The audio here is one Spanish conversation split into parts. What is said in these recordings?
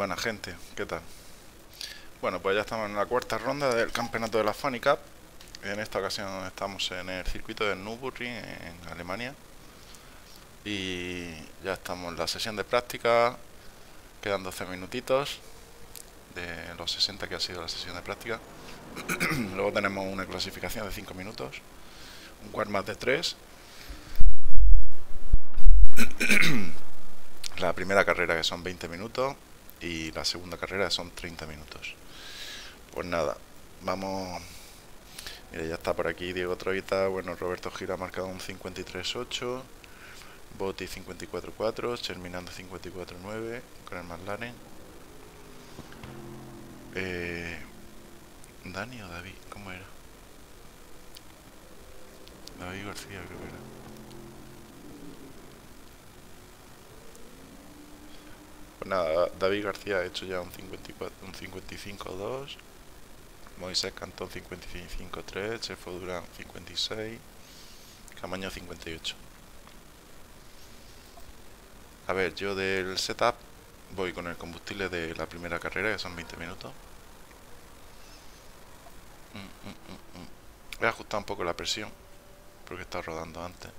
Buena gente, ¿qué tal? Bueno, pues ya estamos en la cuarta ronda del campeonato de la Funny Cup. En esta ocasión estamos en el circuito de Nürburgring, en Alemania. Y ya estamos en la sesión de práctica. Quedan 12 minutitos de los 60 que ha sido la sesión de práctica. Luego tenemos una clasificación de 5 minutos, un quart más de 3. La primera carrera, que son 20 minutos, y la segunda carrera, que son 30 minutos. Pues nada, vamos. Mira, ya está por aquí Diego Troita. Bueno, Roberto Gil ha marcado un 53.8, Botti 54.4, Cherminando 54.9 con el McLaren. Dani o David, ¿cómo era? David García, creo que era. Pues nada, David García ha hecho ya un 55.2, Moisés Cantón 55.3, Chefo Durán 56, Camaño 58. A ver, yo del setup voy con el combustible de la primera carrera, que son 20 minutos. Voy a ajustar un poco la presión, porque estaba rodando antes.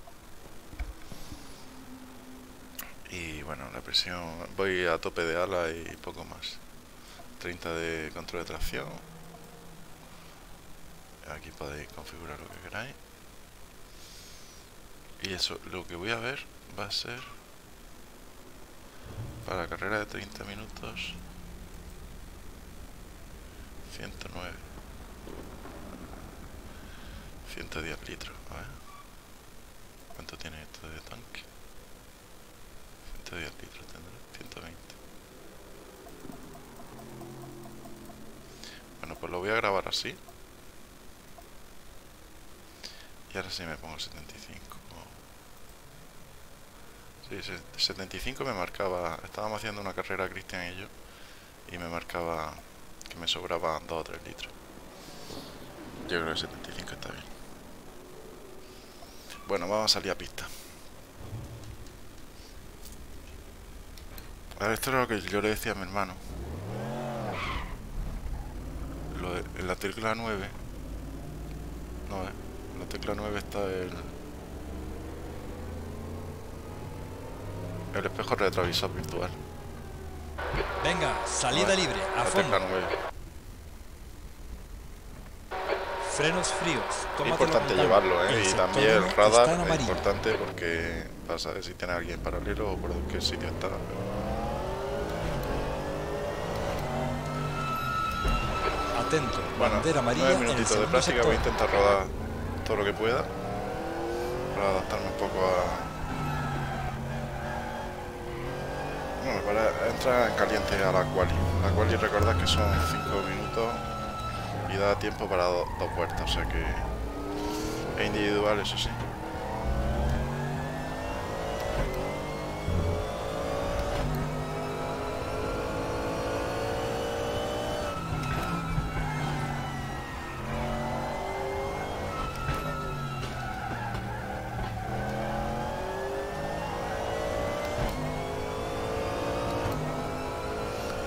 Y bueno, la presión, voy a tope de ala y poco más. 30 de control de tracción. Aquí podéis configurar lo que queráis. Y eso, lo que voy a ver va a ser para la carrera de 30 minutos 109 110 litros, a ver. ¿Cuánto tiene esto de tanque? 10 litros tendrá, 120. Bueno, pues lo voy a grabar así. Y ahora sí me pongo 75. Sí, 75 me marcaba. Estábamos haciendo una carrera, Cristian y yo, y me marcaba que me sobraban 2 o 3 litros. Yo creo que 75 está bien. Bueno, vamos a salir a pista. Esto era lo que yo le decía a mi hermano. En la tecla 9. No, en la tecla 9 está el espejo retrovisor virtual. Venga, salida libre, a fondo. Frenos fríos. Es importante llevarlo, ¿eh? Y también el radar es importante, porque para saber si tiene alguien paralelo o por qué sitio está. Atento, bueno, 9 minutitos de práctica, sector. Voy a intentar rodar todo lo que pueda para adaptarme un poco a... Bueno, para entrar en caliente a la quali. La quali, recordad que son 5 minutos y da tiempo para dos vueltas, o sea que es individual, eso sí.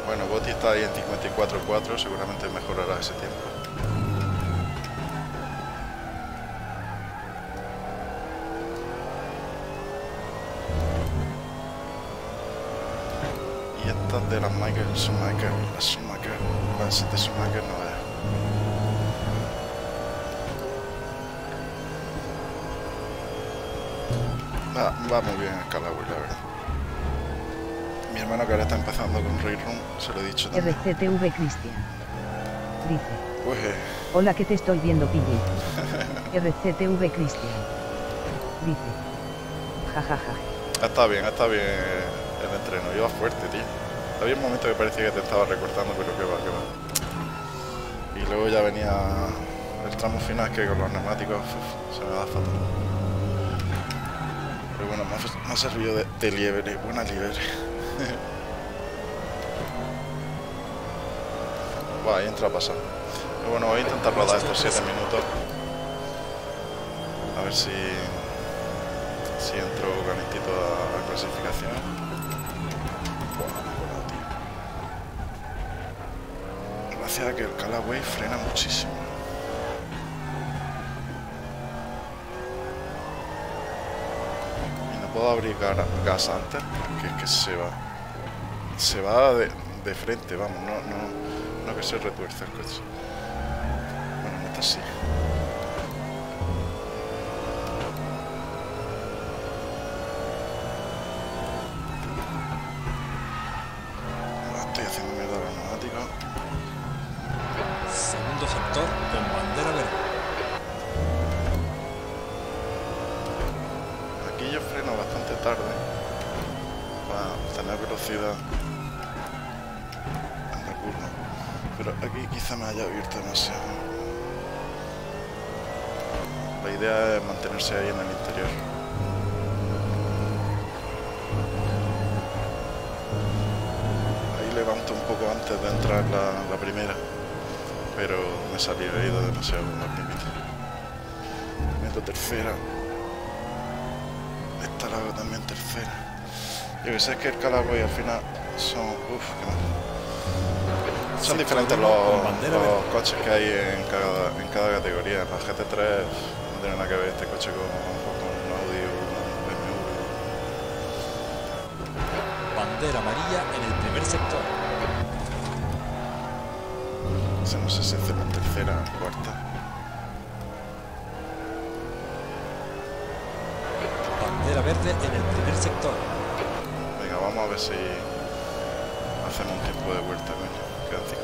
Bueno, Botti está ahí en 54.4, seguramente mejorará ese tiempo. Y estas de las Schumacher no veo. Va muy bien el Callaway, la verdad. Mi hermano, que ahora está empezando con RaceRoom, se lo he dicho también. RCTV Cristian dice: Ueje. Hola, que te estoy viendo, Pille. RCTV Cristian dice: jajaja. Está bien el entreno. Iba fuerte, tío. Había un momento que parecía que te estaba recortando, pero que va. Y luego ya venía el tramo final, que con los neumáticos se me da fatal. Pero bueno, me ha servido de liebre, buena liebre. Va, ahí entra a pasar. Pero bueno, voy a intentar rodar estos 7 minutos. A ver si entro calentito a la clasificación. Bueno, tío. diferencia de que el Callaway frena muchísimo. Y no puedo abrir gas antes porque es que se va de frente, vamos, no que se retuerce el coche. Bueno, en esta sí. Ahí en el interior. Ahí levanto un poco antes de entrar la primera, pero me salí de ido demasiado al límite. Meto tercera. Esta la hago también tercera. Yo que sé, es que el Callaway al final son... Son diferentes los coches que hay en cada categoría. La GT3 no tiene nada que ver este coche con un Audi o un BMW. Bandera amarilla en el primer sector. No sé si es la tercera o cuarta. Bandera verde en el primer sector. Venga, vamos a ver si hacemos un tiempo de vuelta. Venga, quedan 5 minutos.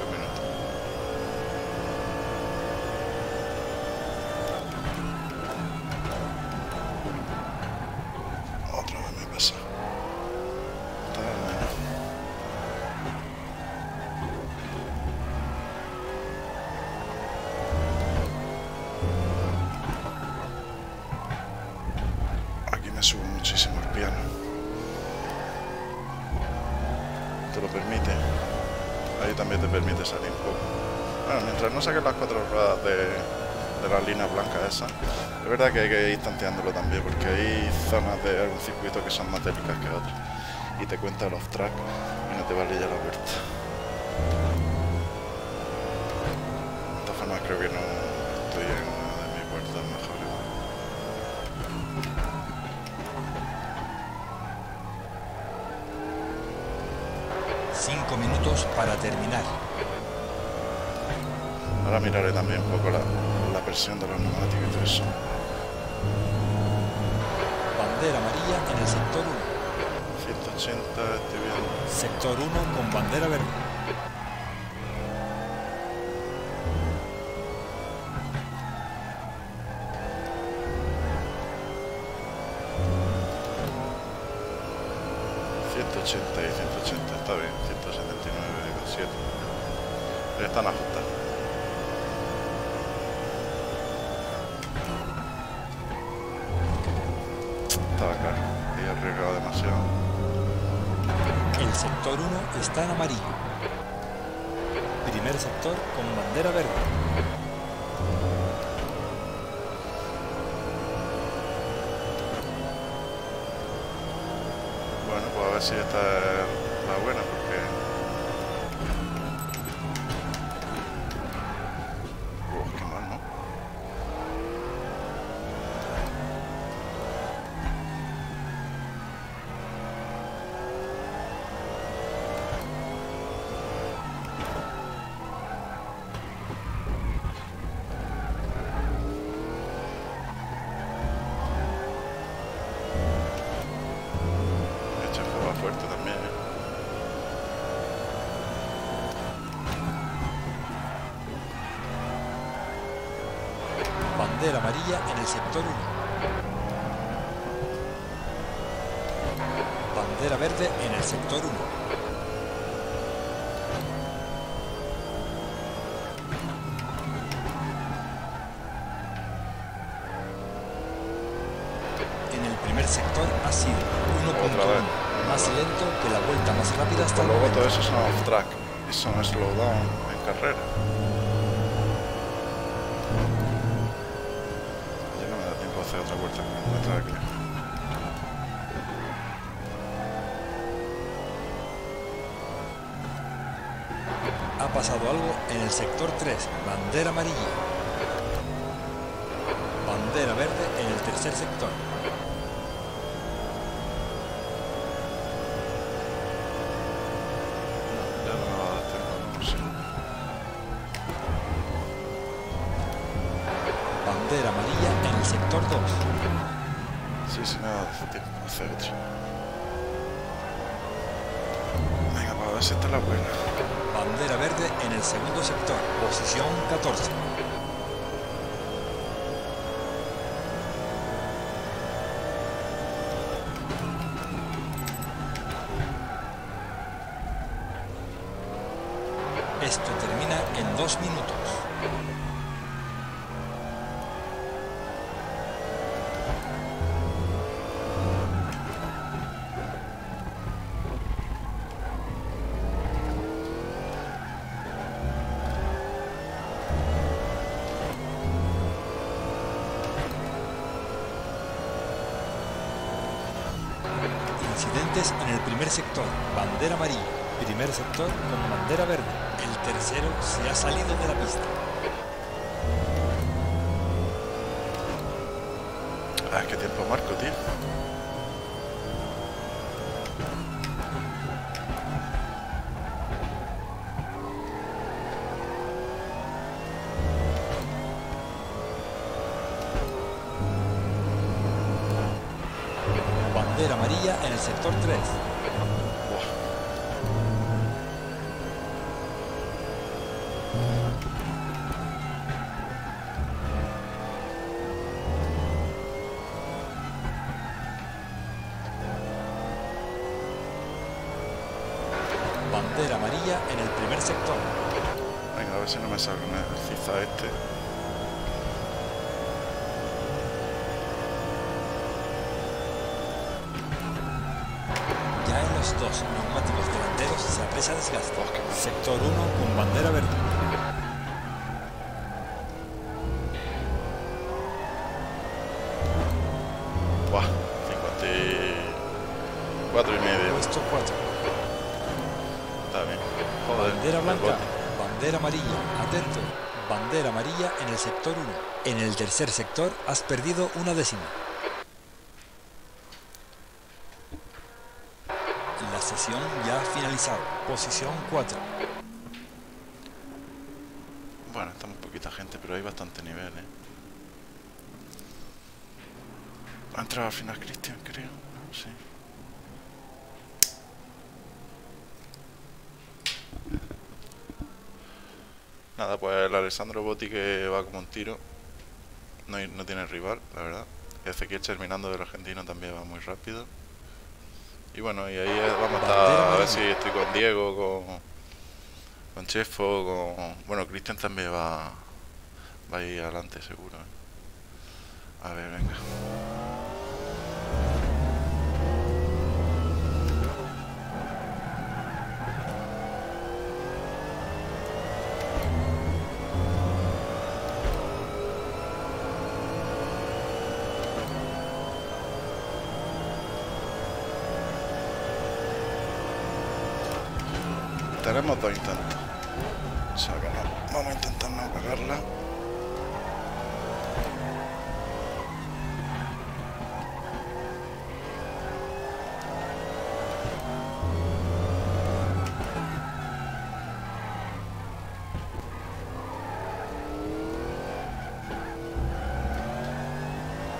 Es verdad que hay que ir tanteándolo también, porque hay zonas de algún circuito que son más técnicas que otras y te cuenta los tracks y no te vale ya la vuelta. De todas formas creo que no estoy en una de mis vueltas mejores. 5 minutos para terminar. Ahora miraré también un poco la presión de los neumáticos y todo eso. Bandera amarilla en el sector 1. 180, estoy viendo. Sector 1 con bandera verde. Está en amarillo. Primer sector con bandera verde. Bueno, pues a ver si esta es la buena, porque... Uf, qué mal, en el sector 1. Bandera verde en el sector 1. En el primer sector ha sido 1.1 más lento que la vuelta más rápida hasta luego. Todo eso son off track, eso no es slowdown en carrera. Otra vuelta detrás de aquí. ha pasado algo en el sector 3, bandera amarilla. Bandera verde en el tercer sector. Bandera amarilla en el sector 2. Sí, sí, nada, no hace hecho. Venga, vamos a ver si está la buena. Bandera verde en el segundo sector, posición 14. Esto termina en 2 minutos. Incidentes en el primer sector, bandera amarilla, primer sector con bandera verde, el tercero se ha salido de la pista. Ah, qué tiempo marco, tío. Bandera amarilla en el sector 3. Bandera amarilla en el primer sector. Venga, a ver si no me sale una ciza este. Los dos neumáticos delanteros se apresa desgaste. Sector 1 con bandera verde. Buah, 54,5. Puesto 4. Está bien. Joder, bandera blanca, bandera amarilla, atento. Bandera amarilla en el sector 1. En el tercer sector has perdido 1/10. Sesión ya finalizado, posición 4. Bueno, estamos poquita gente, pero hay bastante nivel, ¿eh? Ha entrado al final Cristian, creo. Sí. Nada, pues el Alessandro Botti que va como un tiro. No tiene rival, la verdad. Ezequiel terminando del argentino también va muy rápido. Y bueno, y ahí vamos a estar, a ver si estoy con Diego, con Chefo, con... Bueno, Cristian también va a ir adelante seguro. A ver, venga. Tenemos 2 intentos. O sea que no. Vamos a intentar no cagarla.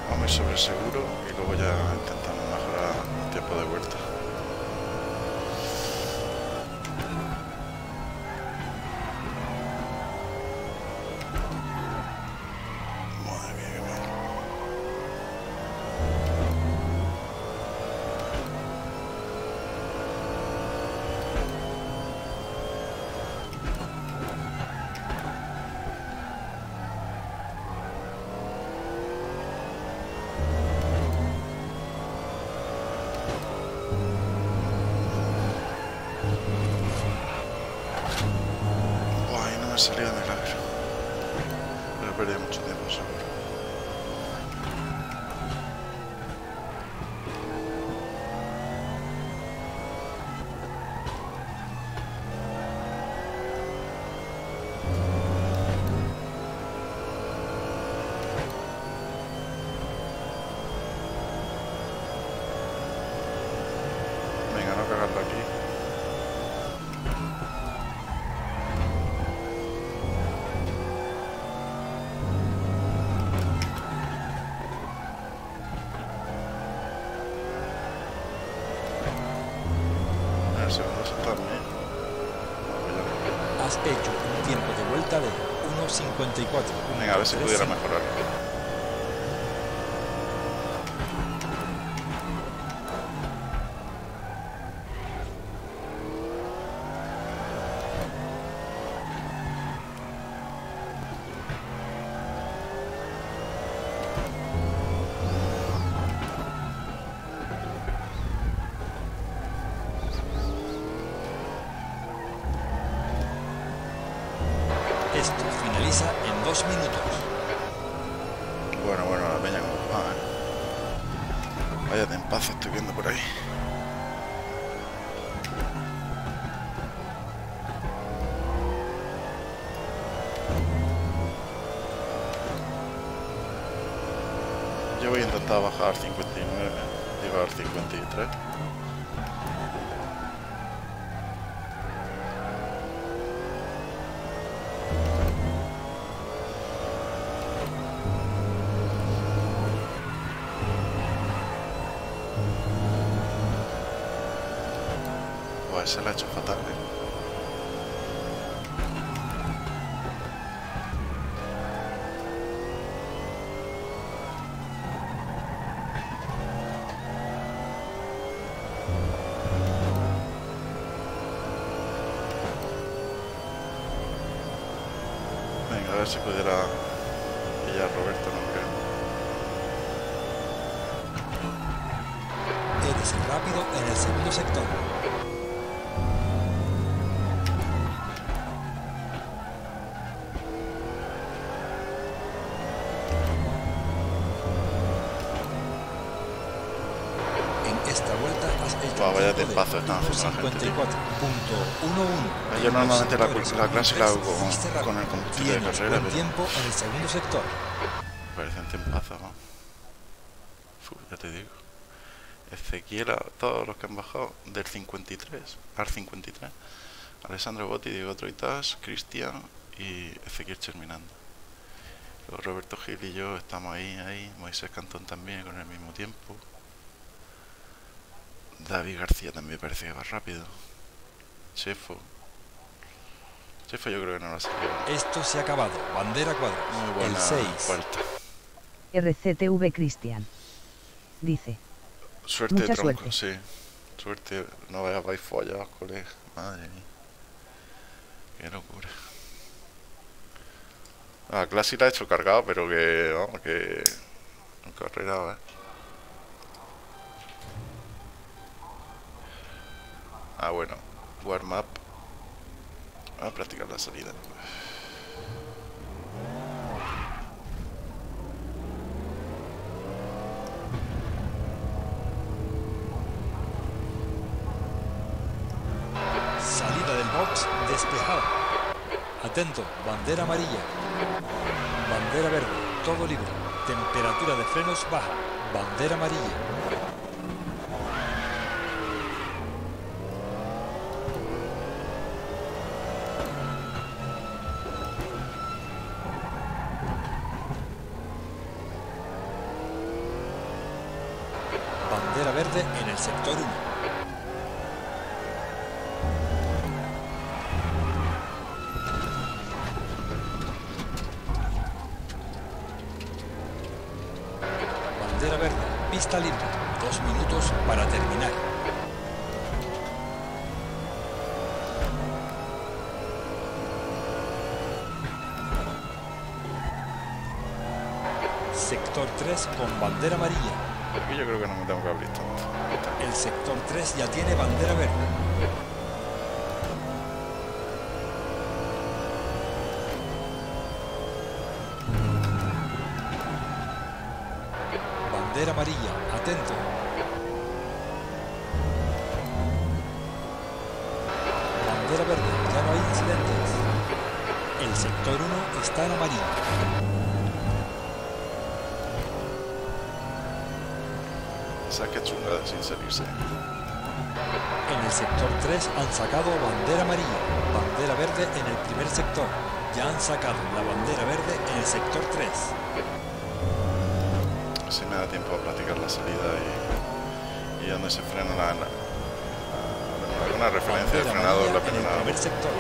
Vamos a ir sobre el seguro y luego ya intentamos mejorar el tiempo de vuelta. Salida de milagro, pero he perdido mucho tiempo seguro. cagado aquí. Has hecho un tiempo de vuelta de 1.54. Venga, a ver si pudiera mejorar. Esto finaliza en 2 minutos. Bueno, la peña como pagan. Vaya tempazo estoy viendo por ahí. Yo voy a intentar bajar al 59, llevar al 53. Se la ha hecho fatal, Venga, a ver si pudiera pillar a Roberto, no creo. Eres rápido en el segundo sector. Vaya tempazo están haciendo la gente. Yo normalmente la clase la hago con el combustible de carrera, pero parecen tempazos, ¿no? Ya te digo. Ezequiel, todos los que han bajado del 53 al 53. Alessandro Botti, Diego Troitas, Cristian y Ezequiel terminando. Luego Roberto Gil y yo estamos ahí. Moisés Cantón también con el mismo tiempo. David García también parece que va rápido. Chefo yo creo que no lo sé. Esto se ha acabado. Bandera cuadra. Muy buena vuelta. RCTV Cristian dice. Suerte mucha de tronco, suerte. Sí. Suerte, no veas, vais follados, colega. Madre mía. Qué locura. La clase la he hecho cargado, pero que vamos, que en carrera, bueno, warm up. Vamos a practicar la salida. Salida del box despejada. Atento, bandera amarilla. Bandera verde, todo libre. Temperatura de frenos baja. Bandera amarilla. Bandera verde en el sector 1. Bandera verde, pista libre. 2 minutos para terminar. Sector 3 con bandera amarilla. Aquí yo creo que no me tengo que abrir tanto. El sector 3 ya tiene bandera verde. Bandera amarilla, atento. Bandera verde, ya no hay incidentes. El sector 1 está en amarillo. Saque chunga sin salirse. En el sector 3 han sacado bandera amarilla, bandera verde en el primer sector. Ya han sacado la bandera verde en el sector 3. Así me da tiempo a platicar la salida y donde se frena una referencia de frenado en la primer sector.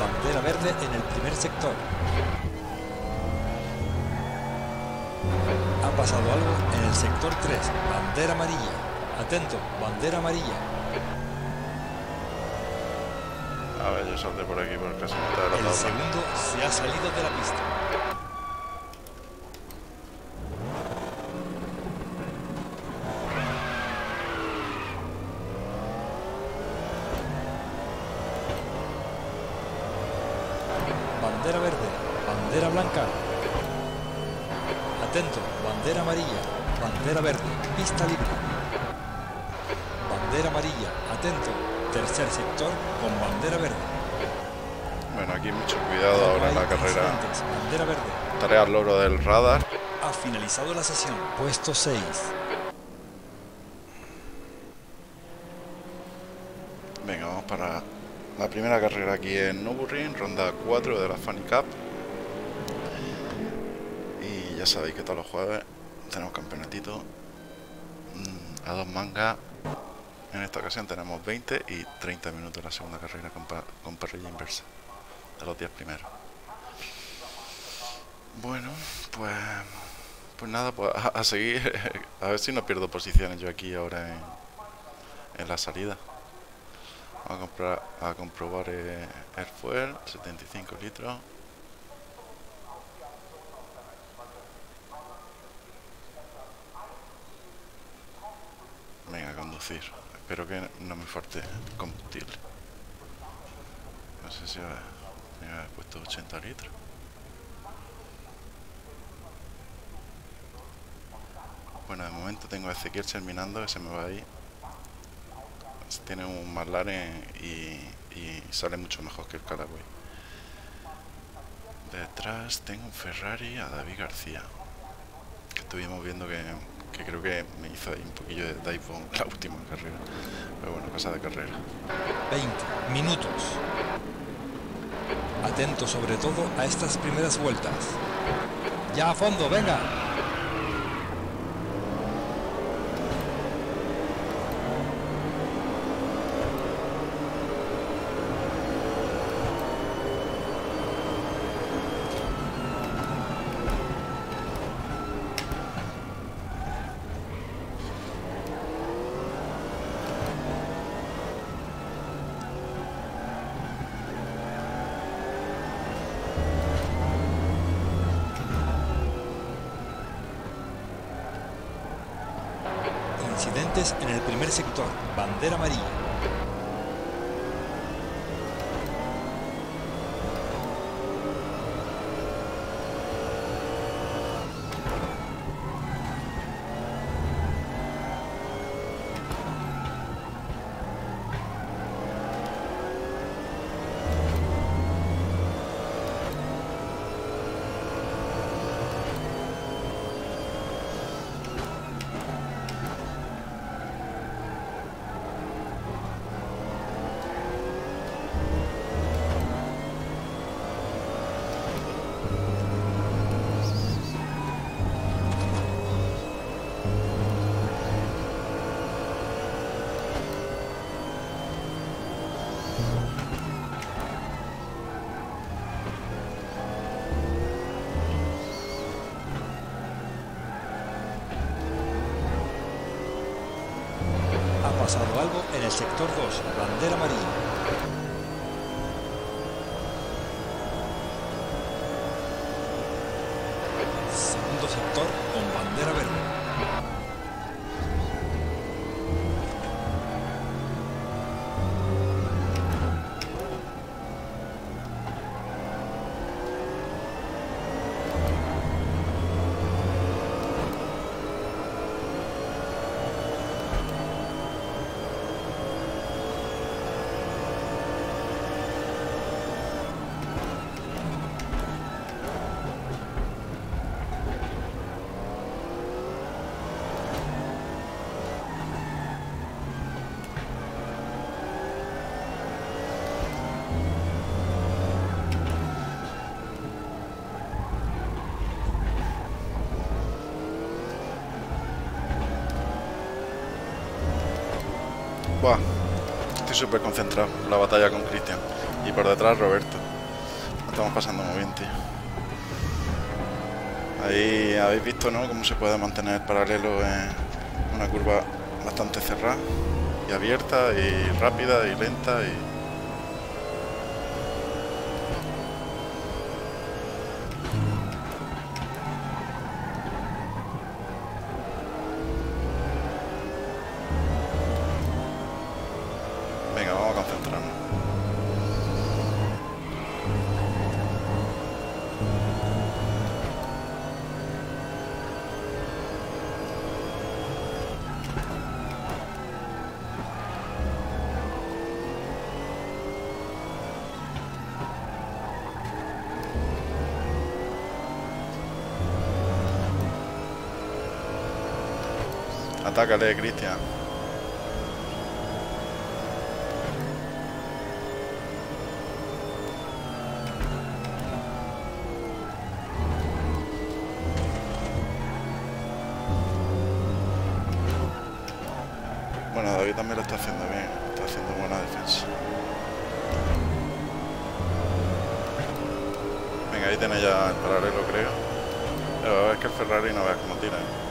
Bandera verde en el primer sector. Ha pasado algo en el sector 3. Bandera amarilla. Atento, bandera amarilla. A ver, yo salté por aquí por casi mitad de la tabla. El segundo se ha salido de la pista. Bandera verde, bandera blanca. Atento, bandera amarilla, bandera verde, pista libre. Bandera amarilla, atento, tercer sector con bandera verde. Bueno, aquí mucho cuidado ahora en la carrera. Bandera verde. Tarea al loro del radar. Ha finalizado la sesión, puesto 6. Venga, vamos para la primera carrera aquí en Nürburgring, ronda 4 de la Funny Cup. Ya sabéis que todos los jueves tenemos campeonatito a dos mangas. En esta ocasión tenemos 20 y 30 minutos de la segunda carrera con parrilla inversa de los 10 primeros. Bueno, pues nada, pues a seguir. A ver si no pierdo posiciones yo aquí ahora en la salida. Vamos a comprobar el fuel, 75 litros. Venga, a conducir. Espero que no me falte combustible. No sé si me había puesto 80 litros. Bueno, de momento tengo a Ezequiel terminando, que se me va ahí. Tiene un McLaren y sale mucho mejor que el Callaway. Detrás tengo un Ferrari a David García. Estuvimos viendo que creo que me hizo ahí un poquillo de typhoon la última carrera, pero bueno, cosa de carrera. 20 minutos. Atento sobre todo a estas primeras vueltas. Ya a fondo, venga. Incidentes en el primer sector, bandera amarilla. Pasado algo en el sector 2, bandera amarilla. Segundo sector con bandera verde. Buah, estoy súper concentrado en la batalla con Cristian. Y por detrás Roberto. Lo estamos pasando muy bien, tío. Ahí habéis visto, ¿no?, cómo se puede mantener paralelo en una curva bastante cerrada y abierta y rápida y lenta y... Atácale, Cristian. Bueno, David también lo está haciendo bien. Está haciendo buena defensa. Venga, ahí tenéis ya el paralelo, creo. Pero es que el Ferrari no veas cómo tira, ¿eh?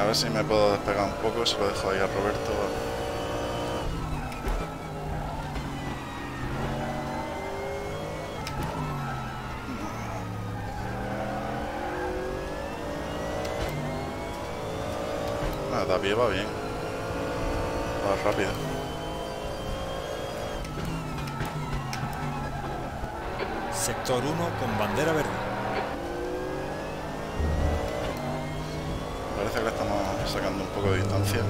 A ver si me puedo despegar un poco, se lo dejo ahí a Roberto. Ah, da pie, va bien. Va rápido. Sector 1 con bandera verde. Parece que le estamos sacando un poco de distancia.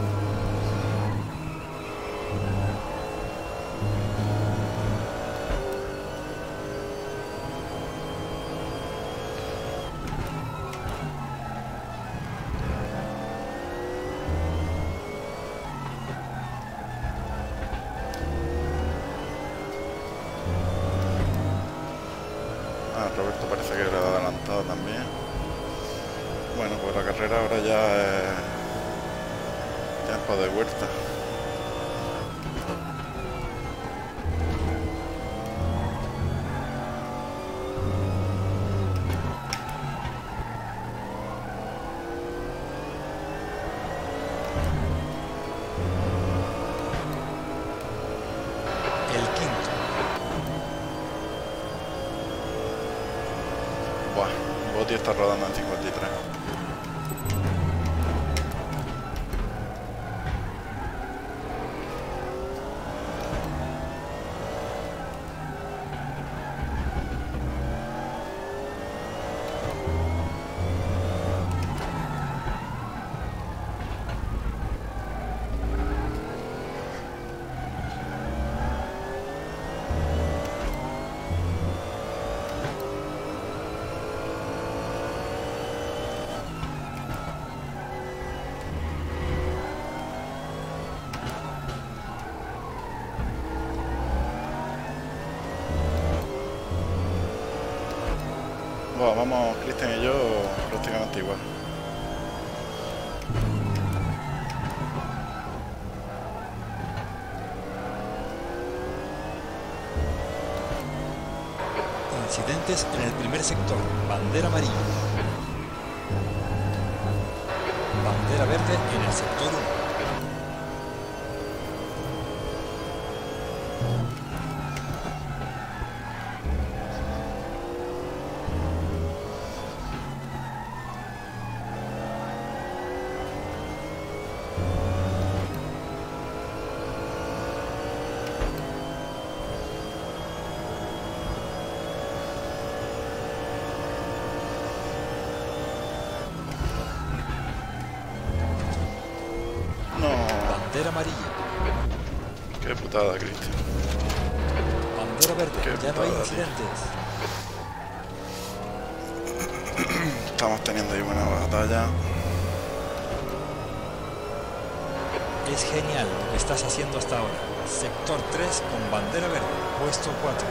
Ah, Roberto parece que le ha adelantado también. Bueno, pues la carrera ahora ya es tiempo de vuelta. El quinto. Buah, Boti está rodando en 53. Bueno, vamos Cristian y yo prácticamente igual. Incidentes en el primer sector. Bandera amarilla. Bandera verde en el sector 1. Amarilla. Qué putada, Cristian. Bandera verde, qué ya putada, no hay incidentes. Estamos teniendo ahí buena batalla. Es genial lo que estás haciendo hasta ahora. Sector 3 con bandera verde, puesto 4.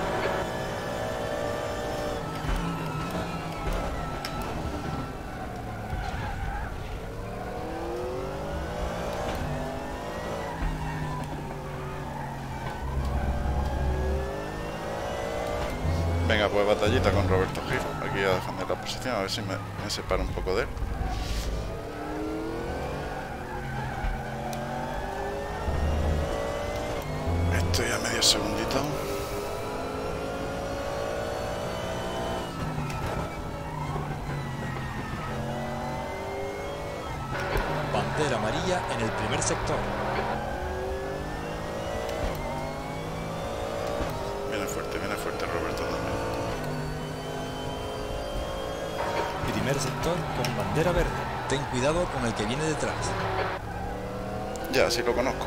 Venga, pues batallita con Roberto Gil. Aquí a defender la posición, a ver si me separo un poco de él. Estoy a medio segundito. Bandera amarilla en el primer sector. Viene fuerte Roberto también. Primer sector con bandera verde. Ten cuidado con el que viene detrás. Ya, sí lo conozco.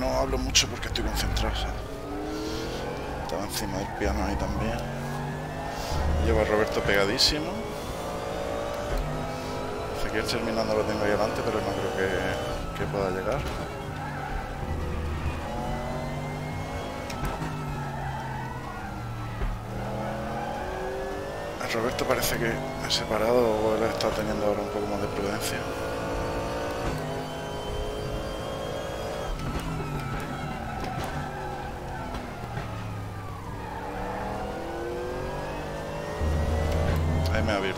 No hablo mucho porque estoy concentrado. Estaba encima del piano ahí también. Lleva a Roberto pegadísimo. Ezequiel terminando lo tengo ahí adelante, pero no creo que pueda llegar. El Roberto parece que ha separado o él está teniendo ahora un poco más de prudencia.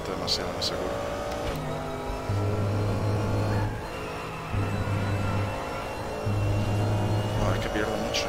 Demasiado, me aseguro. No, es que pierdo mucho,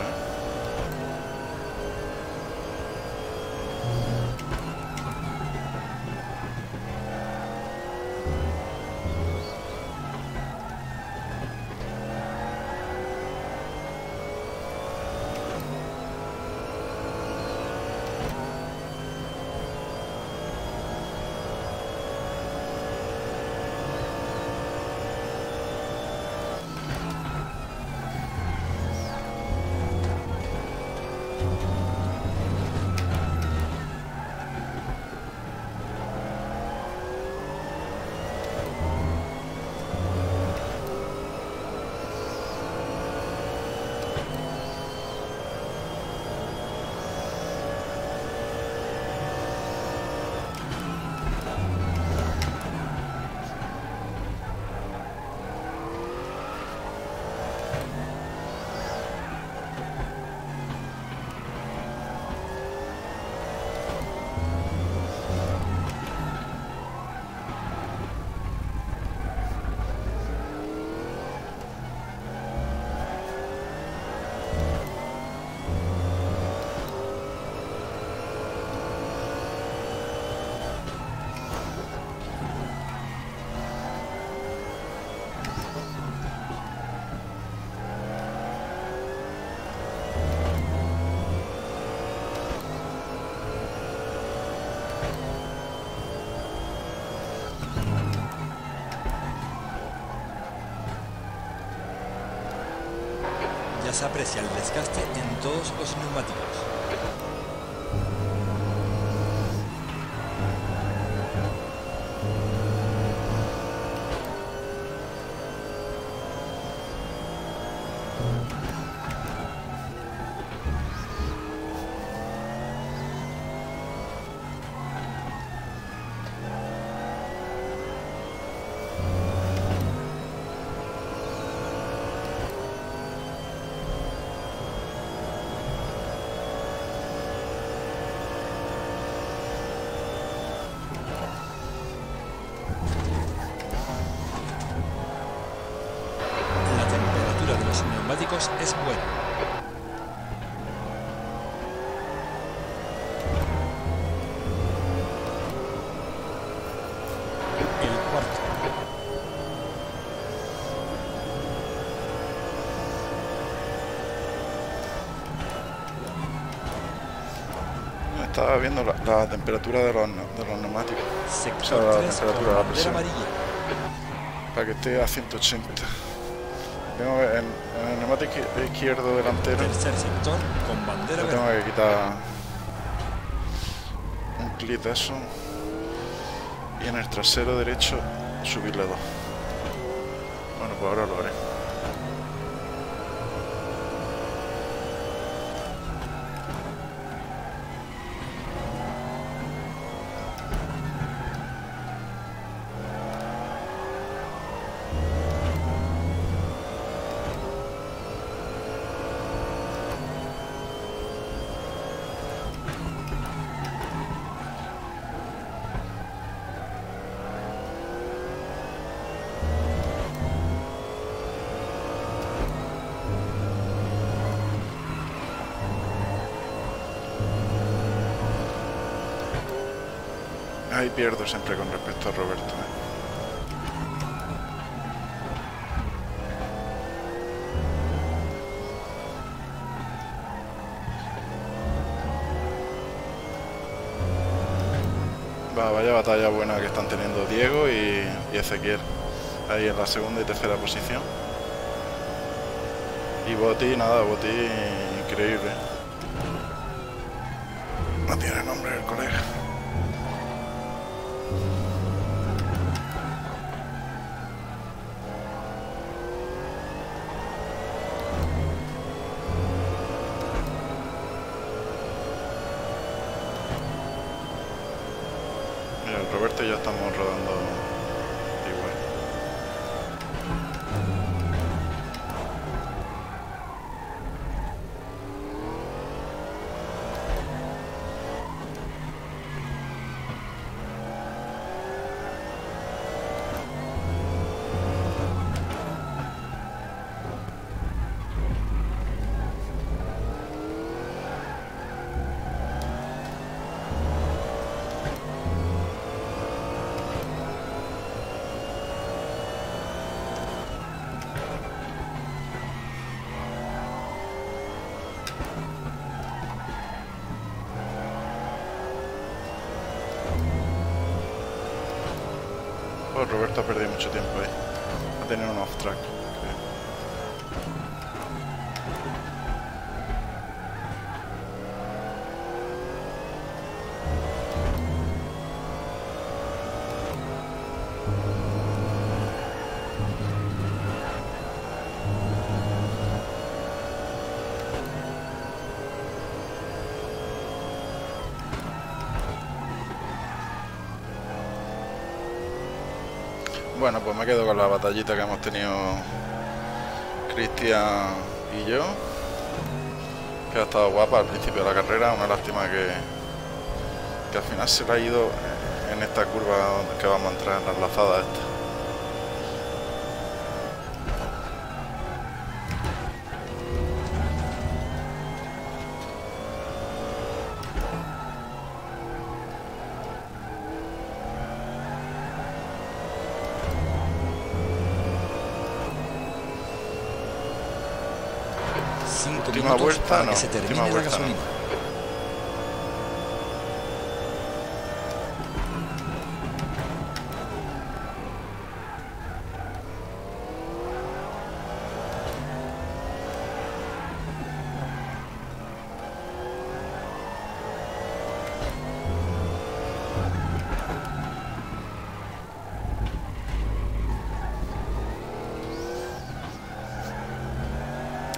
se aprecia el desgaste en todos los neumáticos. Es bueno. El cuarto. Estaba viendo la temperatura de los neumáticos. Sector, o sea, la temperatura de la presión. Para que esté a 180. Tengo en el neumático izquierdo delantero. Tercer sector con bandera verde. Tengo que quitar un clic de eso y en el trasero derecho subirle 2. Bueno, pues ahora lo haré. Ahí pierdo siempre con respecto a Roberto, Vaya batalla buena que están teniendo Diego y Ezequiel. Ahí en la segunda y tercera posición. Y Boti, nada, Boti increíble. No tiene nombre el colega. Roberto y yo estamos rodando igual. Roberto ha perdido mucho tiempo ahí. Ha tenido un off-track. Bueno, pues me quedo con la batallita que hemos tenido Cristian y yo, que ha estado guapa al principio de la carrera. Una lástima que al final se le ha ido en esta curva que vamos a entrar, en la enlazada esta. Última vuelta, no. Última vuelta, no.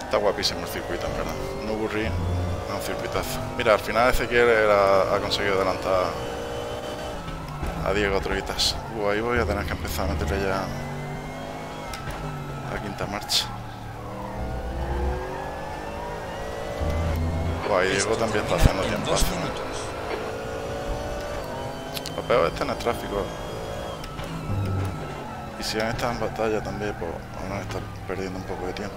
Está guapísimo el circuito, en verdad. Nürburgring es un circuitazo. Mira, al final Ezequiel ha conseguido adelantar a Diego Troitas. Ahí voy a tener que empezar a meterle ya la quinta marcha. Ahí Diego también está haciendo tiempo. Lo peor está en el tráfico. Y si han estado en batalla también, pues van a estar perdiendo un poco de tiempo.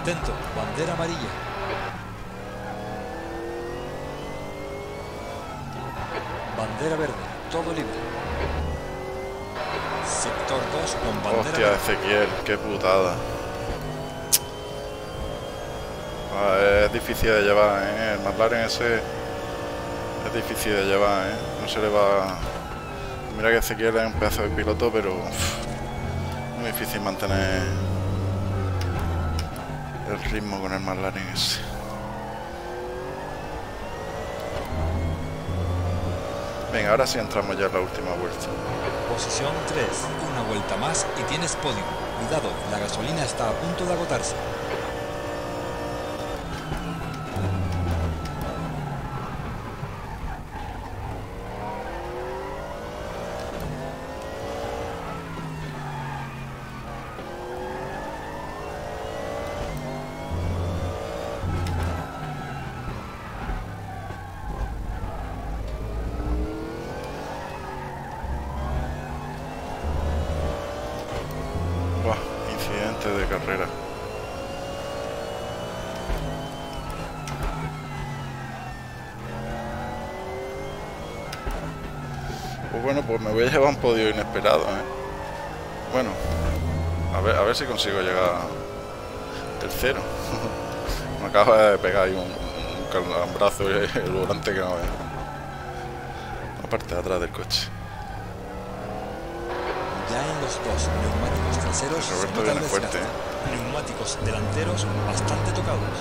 Atento, bandera amarilla. Bandera verde, todo libre. Sector 2 con bandera. Hostia, Ezequiel, qué putada. Es difícil de llevar, ¿eh? El McLaren ese es difícil de llevar, ¿eh? No se le va. Mira que Ezequiel es un pedazo de piloto, pero muy difícil mantener el ritmo con el McLaren ese. Venga, ahora sí entramos ya en la última vuelta. Posición 3, una vuelta más y tienes podio. Cuidado, la gasolina está a punto de agotarse. De carrera. Pues bueno, pues me voy a llevar un podio inesperado, ¿eh? Bueno, a ver si consigo llegar tercero. Me acaba de pegar ahí un calambrazo el volante que no veo. La parte de atrás del coche. Ya en los dos neumáticos traseros, Roberto viene fuerte. Neumáticos delanteros bastante tocados.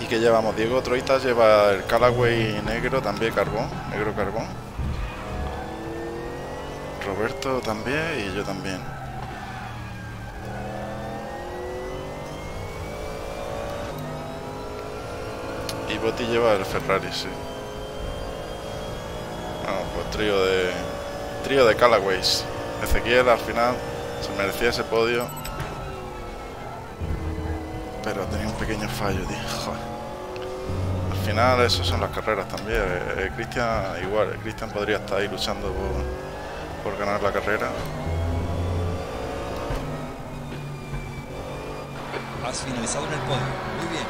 ¿Y qué llevamos? Diego Troitas lleva el Callaway negro, también carbón, negro carbón. Roberto también y yo también. Y Botti lleva el Ferrari, sí. Trío de Callaways. Ezequiel al final se merecía ese podio, pero tenía un pequeño fallo, tío. Joder. Al final eso son las carreras también. Cristian igual, Cristian podría estar ahí luchando por ganar la carrera. Has finalizado en el podio, muy bien.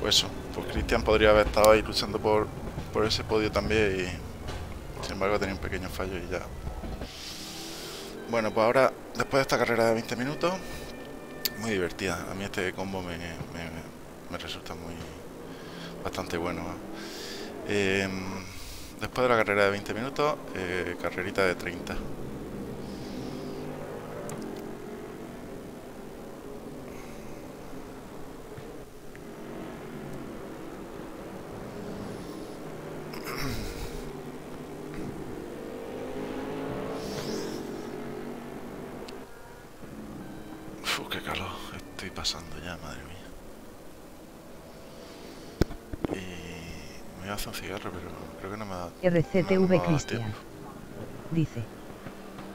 Pues eso, pues Cristian podría haber estado ahí luchando por ese podio también y sin embargo tenía un pequeño fallo y ya. Bueno, pues ahora, después de esta carrera de 20 minutos, muy divertida. A mí este combo me resulta bastante bueno. Después de la carrera de 20 minutos, carrerita de 30. Qué calor estoy pasando ya, madre mía. Y me voy a hacer un cigarro, pero creo que no me da. RCTV Cristian dice: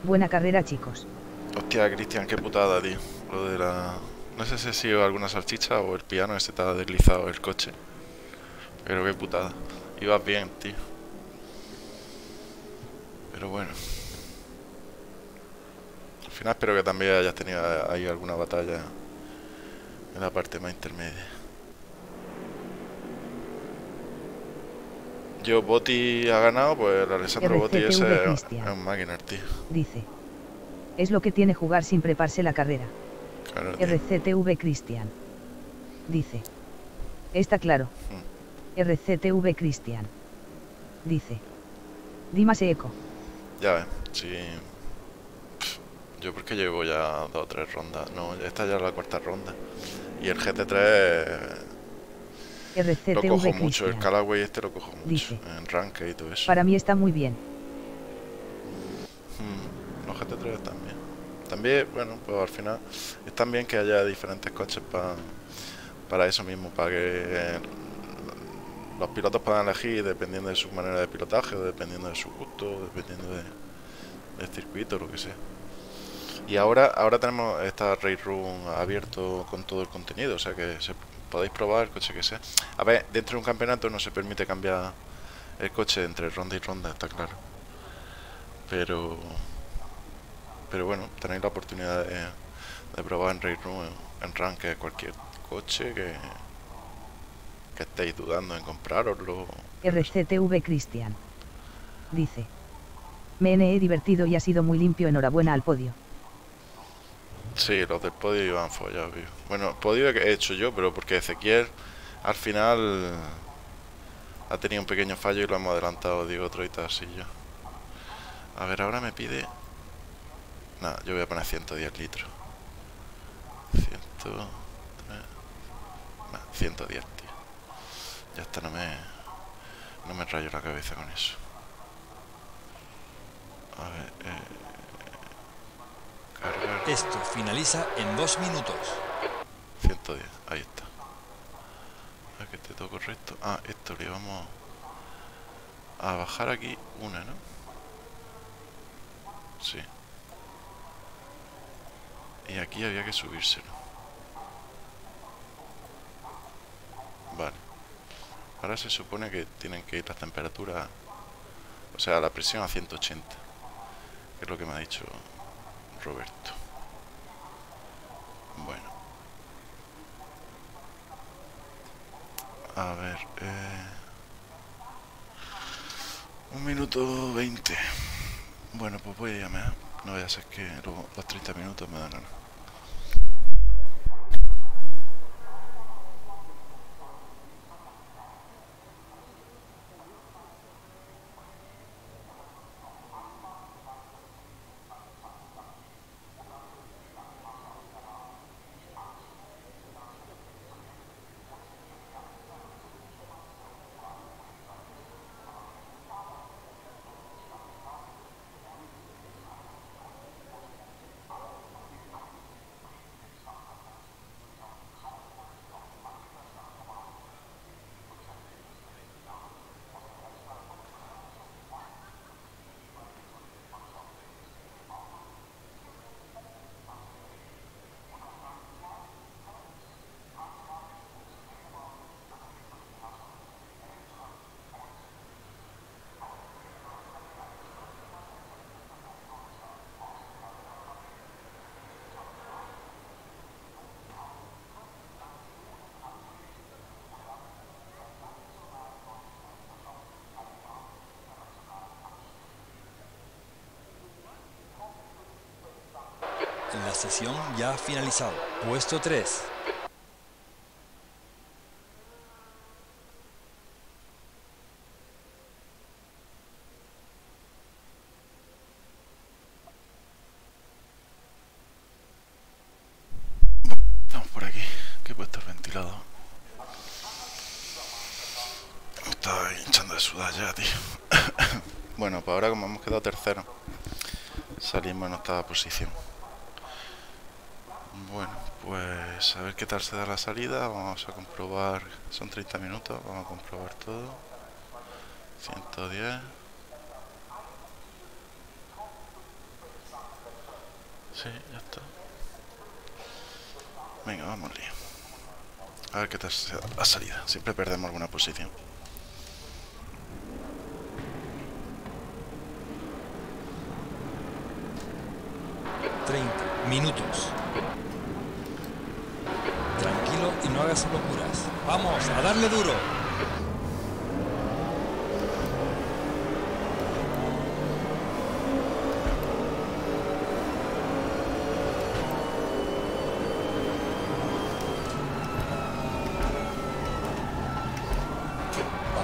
buena carrera, chicos. Hostia, Cristian, qué putada, tío. Lo de la. No sé si ha sido alguna salchicha o el piano este está deslizado el coche. Pero qué putada. Ibas bien, tío. Pero bueno. Al final espero que también hayas tenido ahí alguna batalla en la parte más intermedia. Yo, Botti ha ganado, pues Alessandro Botti ese es un máquina, tío. Dice, es lo que tiene jugar sin prepararse la carrera. Claro, RCTV Cristian dice, está claro. RCTV Cristian dice, Dímase eco. Ya ves, sí. Yo porque llevo ya 2 o 3 rondas. No, esta ya es la 4ª ronda. Y el GT3... RCTV lo cojo mucho, el Callaway este lo cojo mucho, dice, en Ranked y todo eso. Para mí está muy bien. Los GT3 también. También, bueno, pues al final está bien que haya diferentes coches para eso mismo, para que los pilotos puedan elegir dependiendo de su manera de pilotaje, dependiendo de su gusto, dependiendo del circuito, lo que sea. Y ahora tenemos esta RaceRoom abierto con todo el contenido, o sea que se podéis probar el coche que sea. A ver, dentro de un campeonato no se permite cambiar el coche entre ronda y ronda, está claro. Pero bueno, tenéis la oportunidad de probar en RaceRoom, en Ranked, cualquier coche que estéis dudando en compraroslo. RCTV Cristian dice: me he divertido y ha sido muy limpio, enhorabuena al podio. Sí, los del podio iban follados, vivo. Bueno, podio que he hecho yo, pero porque Ezequiel al final ha tenido un pequeño fallo y lo hemos adelantado, digo, otro y tal, así yo. A ver, ahora me pide... Nada, yo voy a poner 110 litros. 100... Nah, 110, tío. Ya está, no me rayo la cabeza con eso. A ver, Esto finaliza en 2 minutos. 110, ahí está. A que esté todo correcto. Ah, esto le vamos a bajar aquí una, ¿no? Sí. Y aquí había que subírselo. Vale. Ahora se supone que tienen que ir las temperaturas, o sea, la presión a 180. Que es lo que me ha dicho Roberto. Bueno, a ver, 1 minuto 20. Bueno, pues voy a llamar. No voy a hacer que los 30 minutos me dan ganas. La sesión ya ha finalizado. Puesto 3. Estamos por aquí, que puede estar ventilado. Me estaba hinchando de sudar ya, tío. Bueno, pues ahora como hemos quedado tercero, salimos en octava posición. Bueno, pues a ver qué tal se da la salida. Vamos a comprobar. Son 30 minutos, vamos a comprobar todo. 110. Sí, ya está. Venga, vamos, lío. A ver qué tal se da la salida. Siempre perdemos alguna posición. ...30 minutos... y no hagas locuras. Vamos a darle duro.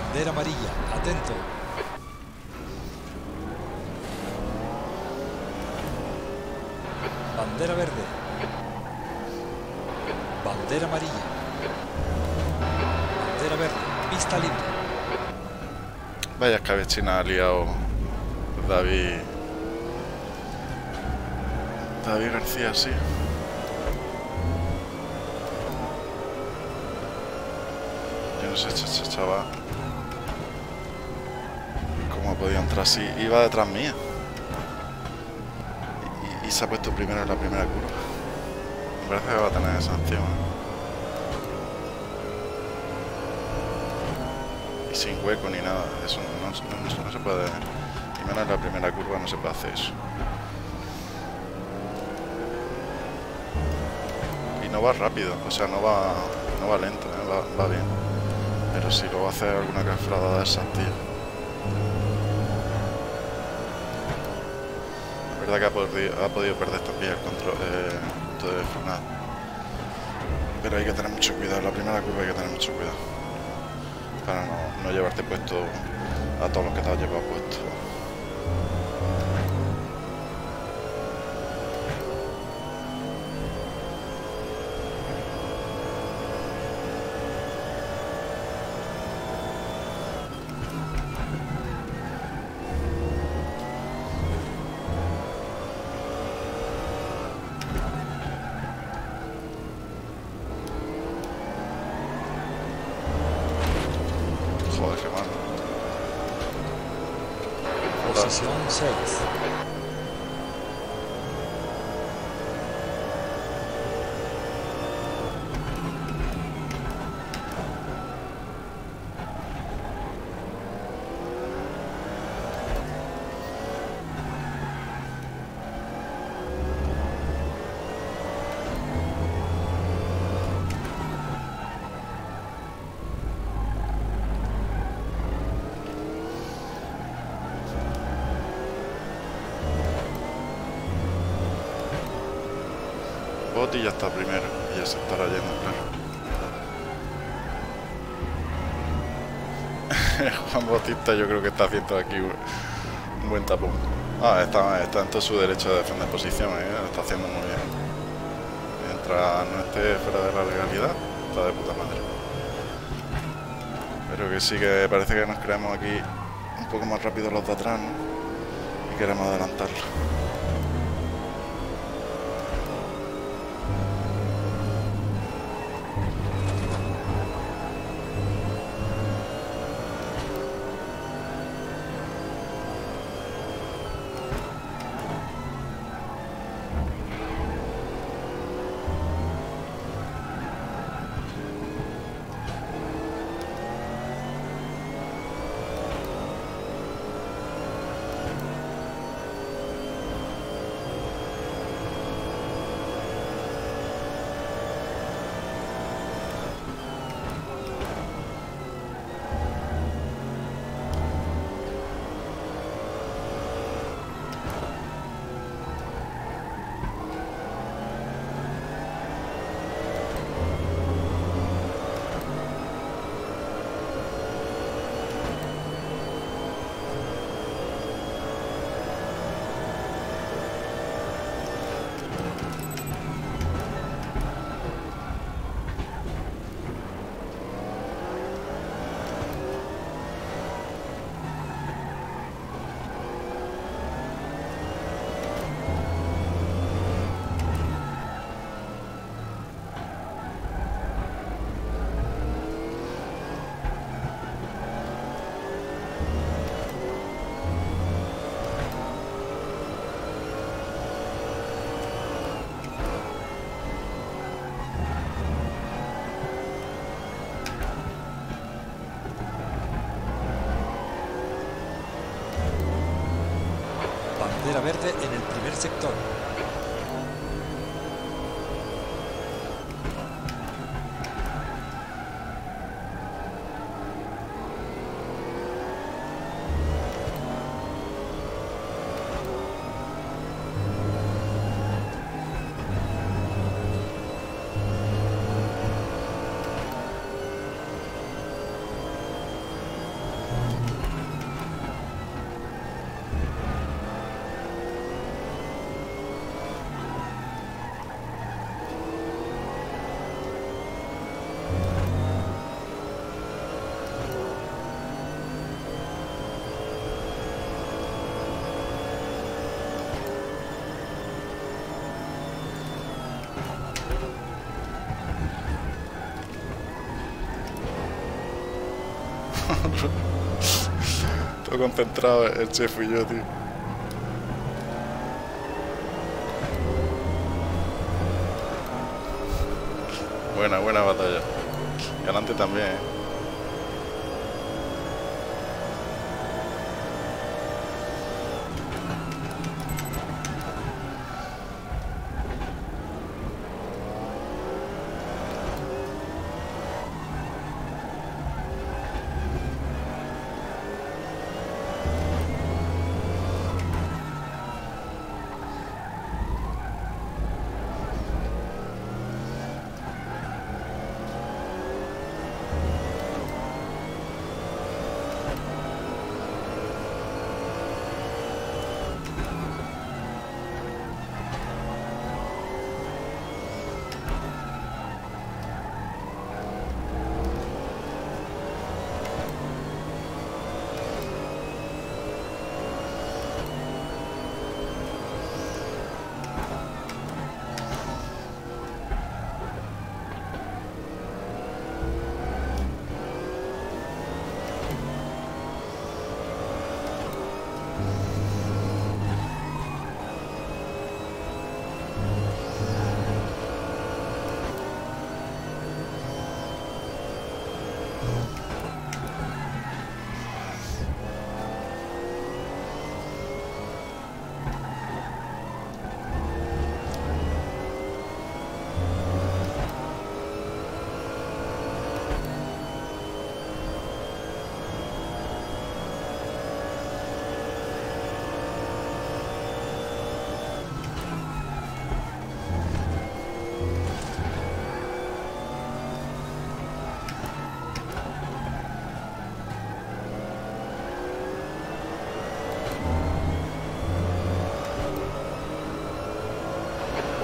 Bandera amarilla, atento. Bandera verde. Bandera amarilla. Bandera verde. Pista libre. Vaya escabechina ha liado David García, sí. Yo no sé, chaval, cómo podía entrar así. Iba detrás mía. Y se ha puesto primero en la primera curva. Me parece que va a tener sanción. Y sin hueco ni nada. Eso no se puede. Y menos en la primera curva no se puede hacer eso. Y no va rápido, o sea, no va lento, ¿eh? Va bien. Pero si luego hace alguna cafrada de esas, tío. Que ha podido perder también el control de frenar, pero hay que tener mucho cuidado. La primera curva hay que tener mucho cuidado para no llevarte puesto a todos los que te has llevado puesto. Posición 6. Y ya está primero, y ya se estará yendo, claro. Juan Bautista yo creo que está haciendo aquí un buen tapón. Ah, está en todo su derecho de defender posición, lo está haciendo muy bien. Mientras no esté fuera de la legalidad, está de puta madre. Pero que sí, que parece que nos creemos aquí un poco más rápido los de atrás, ¿no? Y queremos adelantarlo. Verde en el primer sector. Todo concentrado el chef y yo, tío. Buena, buena batalla. Y adelante también, ¿eh?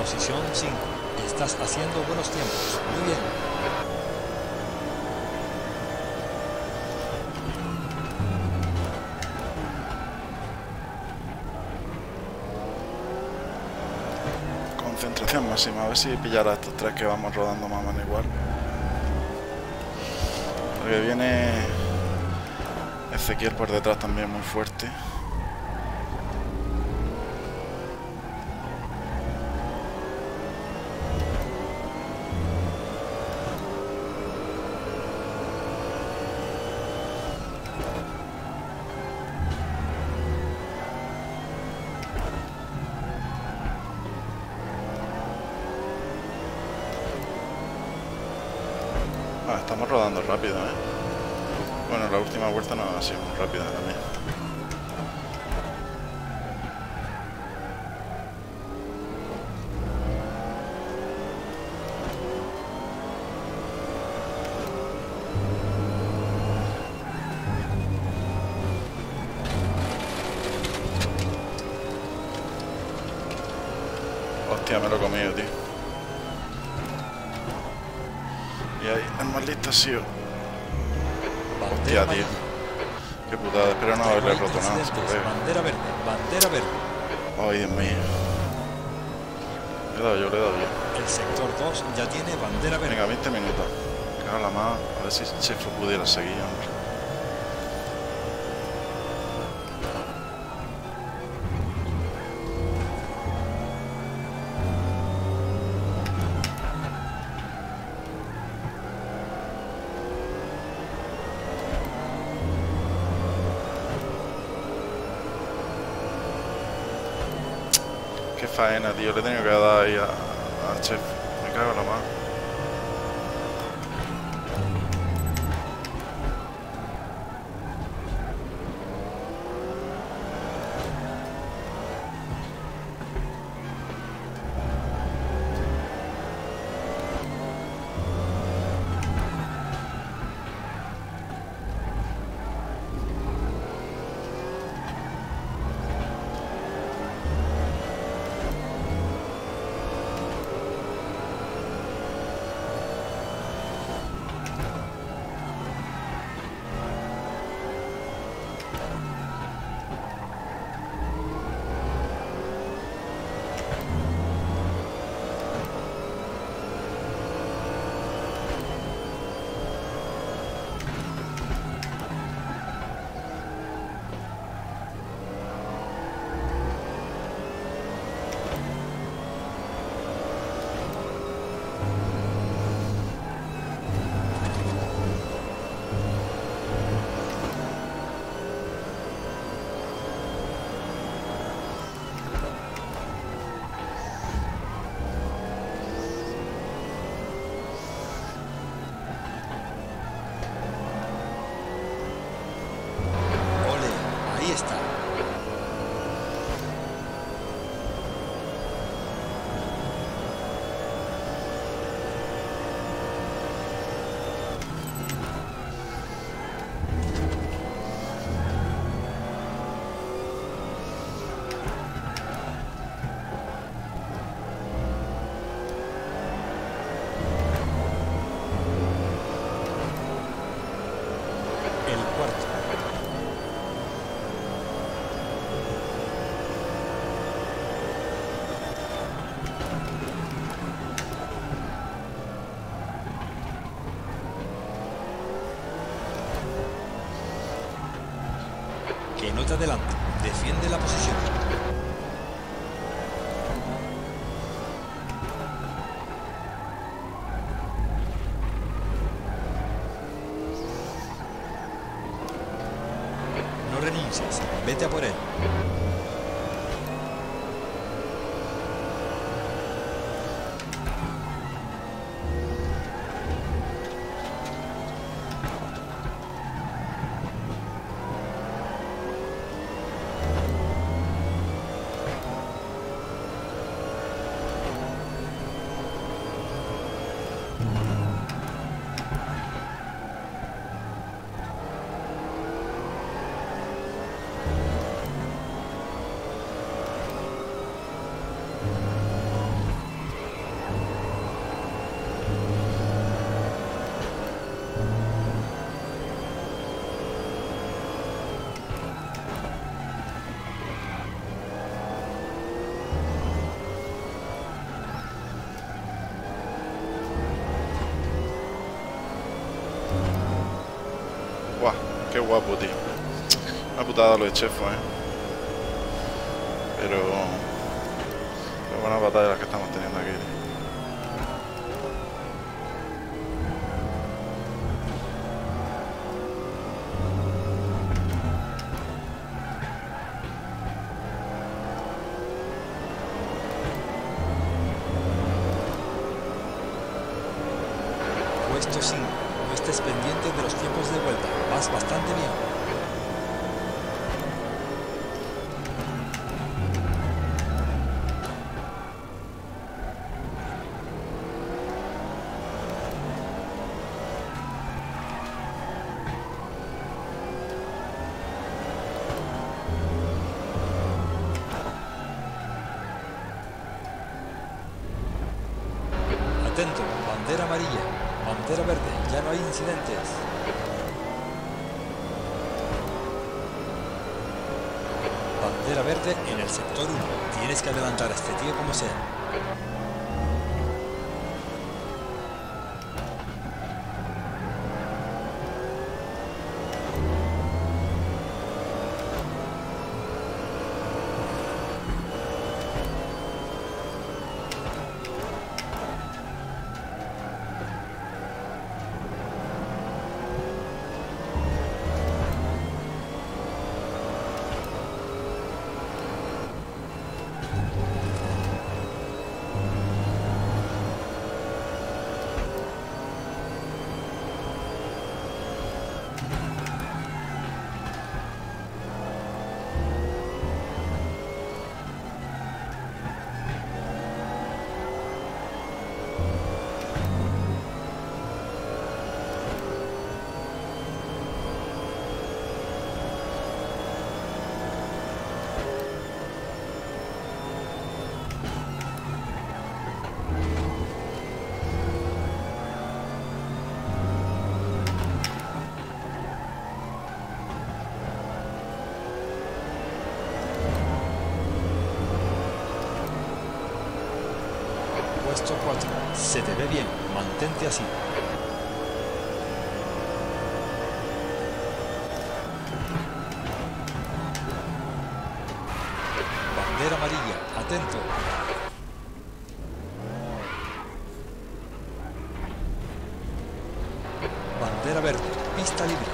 Posición 5. Estás haciendo buenos tiempos. Muy bien. Concentración máxima. A ver si pillar a estos tres que vamos rodando más o menos igual. Porque viene Ezequiel por detrás también muy fuerte. Estamos rodando rápido, ¿eh? Bueno, la última vuelta no ha sido muy rápida también. Hostia, me lo he comido, tío. Maldita sea. Hostia, tío. Qué putada, espero no haberle roto nada. Bandera verde, bandera verde. Ay, Dios mío. Le he dado yo, le he dado yo. El sector 2 ya tiene bandera verde. Venga, 20 minutos. Cago en la mano. A ver si el chef pudiera seguir, hombre. Faena, tío, le he tenido que dar ahí a chef. Me cago en la mano. que no te adelante, defiende la posición. No renuncies, vete a por él. Qué guapo, tío. Una putada lo de Chefo, eh. Pero buenas batallas las que estamos teniendo aquí, tío. Atento, bandera amarilla, bandera verde, ya no hay incidentes. Bandera verde en el sector 1, tienes que adelantar a este tío como sea. Se te ve bien, mantente así. Bandera amarilla, atento. Bandera verde, pista libre.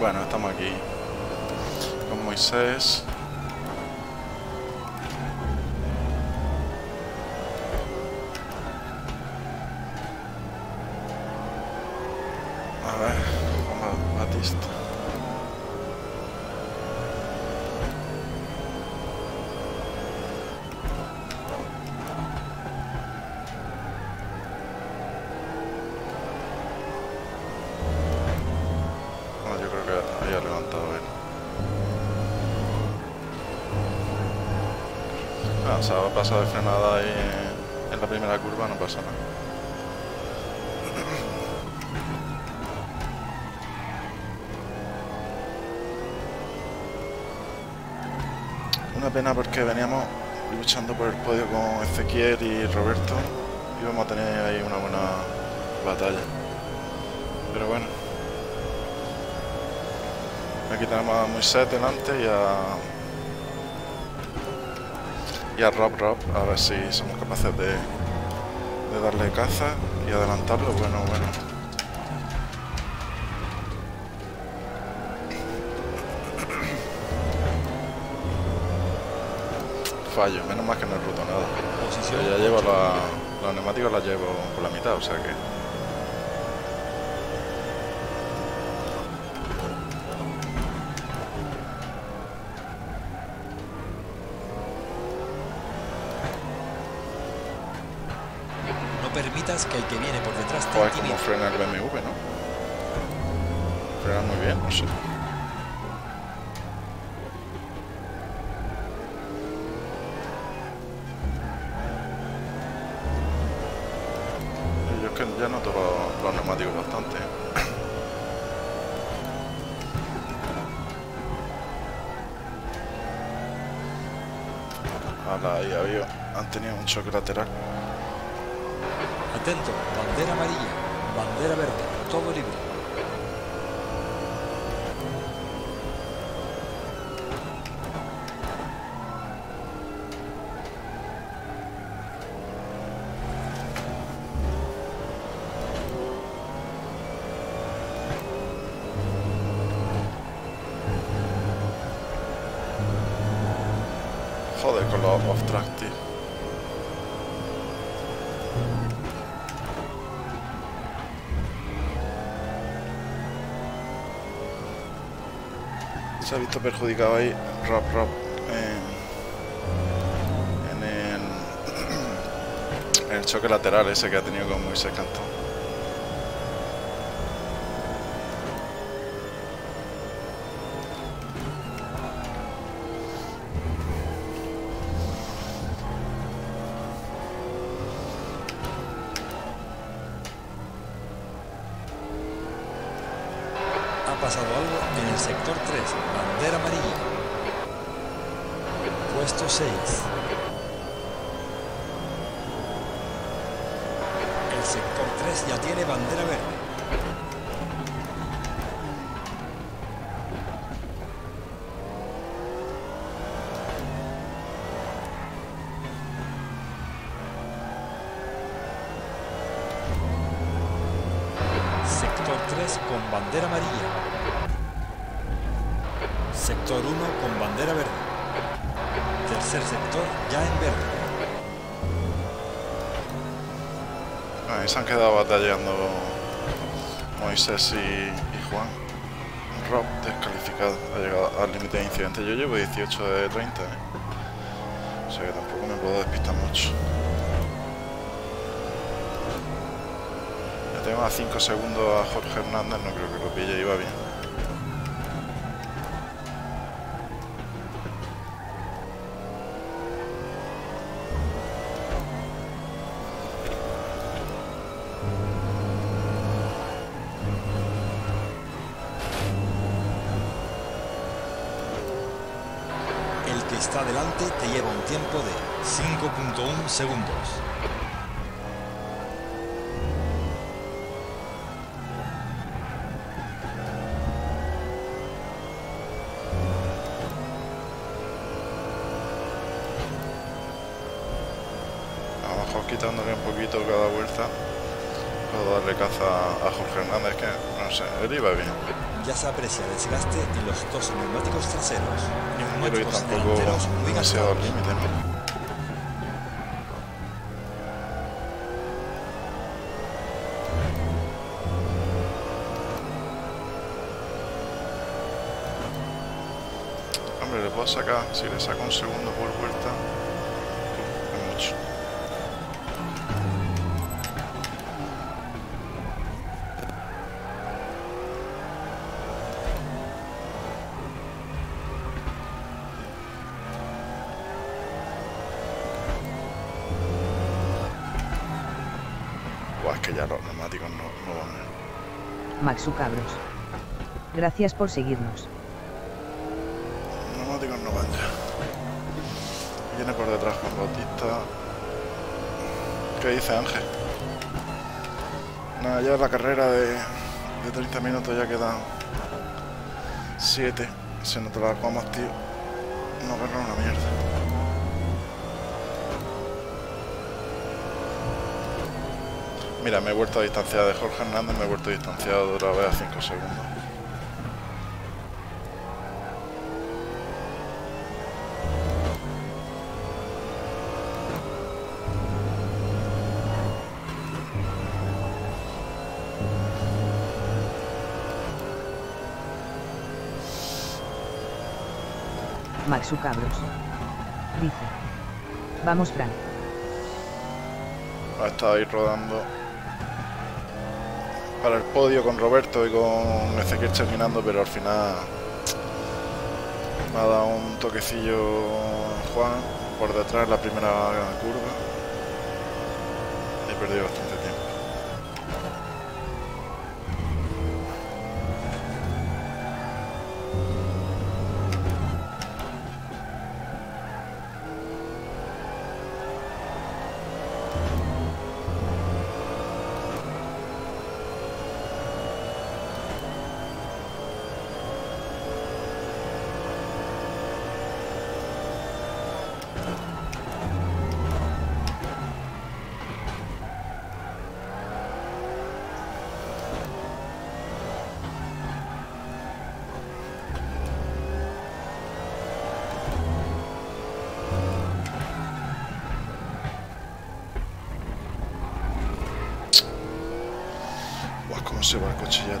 Bueno, estamos aquí con Moisés. A ver, con Batista. O sea, ha pasado de frenada y en la primera curva no pasa nada. Una pena porque veníamos luchando por el podio con Ezequiel y Roberto y vamos a tener ahí una buena batalla. Pero bueno, aquí tenemos a Moisés delante y a Rob, a ver si somos capaces de darle caza y adelantarlo. Bueno. Fallo, menos mal que no he roto nada. Posición ya llevo los neumáticos, la llevo por la mitad, o sea que. No permitas que el que viene por detrás te intimide. Es como frena el BMW, ¿no? Frena muy bien, no sé. Ya noto los neumáticos bastante. Ahí había, han tenido un choque lateral. Atento, bandera amarilla, bandera verde, todo libre. Joder, con los off-track, tío. Se ha visto perjudicado ahí Rob en el choque lateral ese que ha tenido con Moisés Cantón. Pasado algo en el sector 3, bandera amarilla, puesto 6. El sector 3 ya tiene bandera verde. Sector 3 con bandera amarilla. Sector 1 con bandera verde. Tercer sector ya en verde. Ahí se han quedado batallando Moisés y Juan. Rob descalificado. Ha llegado al límite de incidente. Yo llevo 18 de 30. O sea que tampoco me puedo despistar mucho. Ya tengo a 5 segundos a Jorge Hernández. No creo que lo pille, iba bien. Está delante, te lleva un tiempo de 5.1 segundos. A lo mejor quitándole un poquito cada vuelta, puedo darle caza a Jorge Hernández, que no sé, él iba bien. Ya se aprecia el desgaste en los dos neumáticos traseros, neumáticos delanteros muy gastados. Hombre, le puedo sacar, si le saco un segundo por vuelta, es mucho. Que ya los neumáticos no van. Maxu Cabros, gracias por seguirnos. Los neumáticos no van ya. Viene por detrás con Bautista. ¿Qué dice Ángel? Nada, ya la carrera de 30 minutos ya quedan 7. Si no te la comas, tío, no agarra una mierda. Mira, me he vuelto a distanciar de Jorge Hernández, me he vuelto distanciado otra vez a 5 segundos. Maxu Cabros dice: vamos, Fran. Ha estado ahí rodando para el podio con Roberto y con Ezequiel terminando, pero al final me ha dado un toquecillo Juan por detrás la primera curva. He perdido bastante tiempo. Se va el coche ya, tío.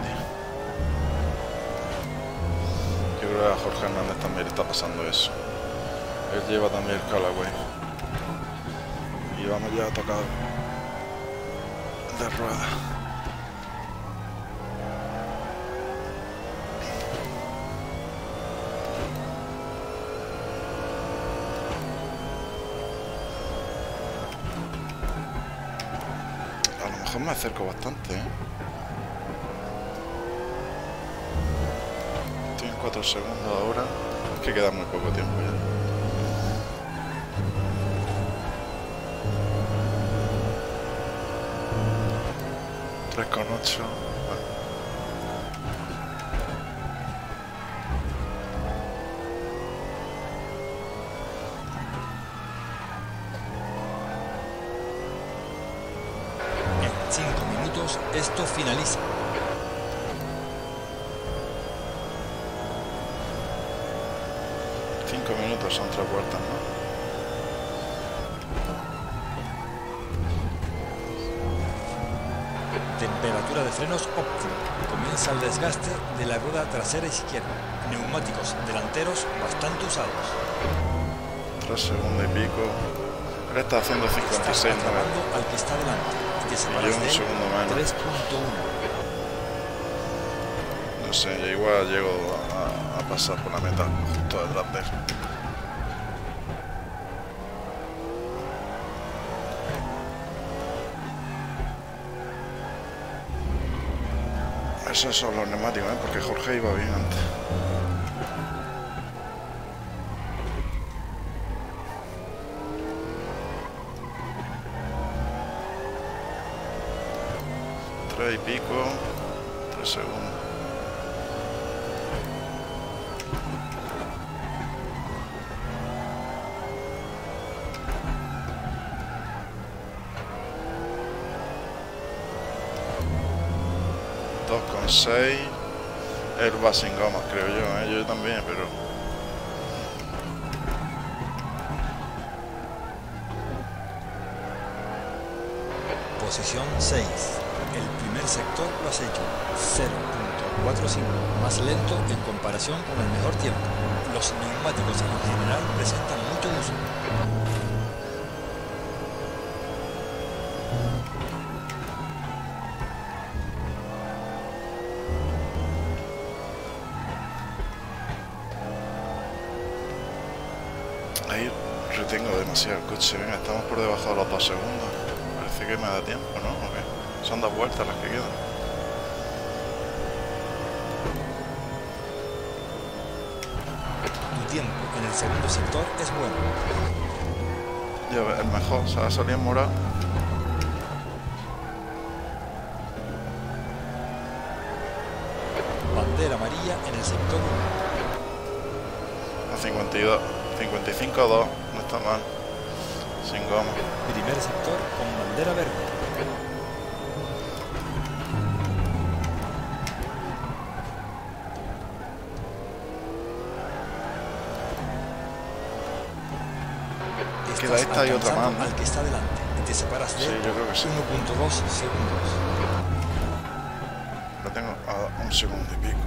Yo creo que a Jorge Hernández también le está pasando eso. Él lleva también el Callaway. Y vamos ya a tocar de rueda. A lo mejor me acerco bastante, ¿eh? 4 segundos ahora, es que queda muy poco tiempo ya. Tres con 8. En 5 minutos esto finaliza. Son 3 vueltas, ¿no? Temperatura de frenos óptima. Comienza el desgaste de la rueda trasera izquierda. Neumáticos delanteros bastante usados. 3 segundos y pico. Ahora está haciendo 56. Está al que está delante. Y un segundo menos. 3.1. No sé, igual llego a pasar por la meta justo detrás de él. Esos son los neumáticos, ¿eh? Porque Jorge iba bien antes. Tres y pico, 3 segundos. Seis, él va sin gomas, creo yo, ¿eh? Yo también, pero posición 6, el primer sector lo has hecho 0.45 más lento en comparación con el mejor tiempo. Los neumáticos en general presentan mucho uso. El coche, venga, estamos por debajo de los 2 segundos. Parece que me da tiempo, ¿no? Okay. Son 2 vueltas las que quedan. Tu tiempo en el segundo sector es bueno. el mejor, se va a salir en morado. Bandera amarilla en el sector 1. A 52, 55 a 2, no está mal. Sin goma. Primer sector con bandera verde. Queda esta y otra más, ¿no? Al que está delante. Te separas de 1.2 segundos. Lo tengo a un segundo y pico.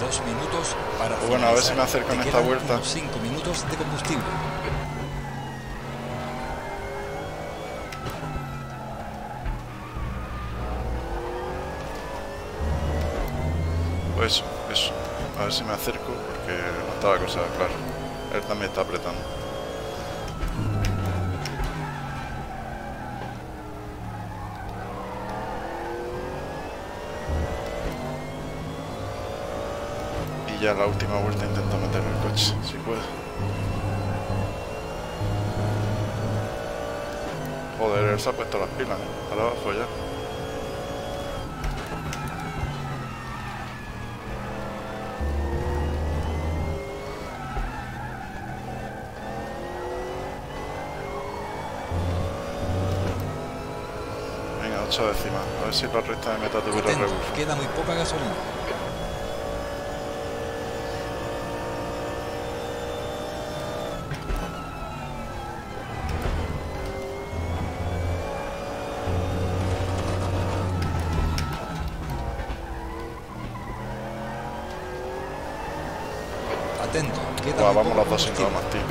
Dos minutos para finalizar. Bueno, a ver si me acerco en esta vuelta. 5 minutos de combustible. Eso, a ver si me acerco porque no estaba cosa clara. Él también está apretando. Y ya la última vuelta intento meter el coche, si puedo. Joder, él se ha puesto las pilas, ¿eh? Para abajo ya. Décima. A ver si la recta de meta te vuelve a rebufar. Queda muy poca gasolina. Atento. Queda vamos los dos sin más, tío.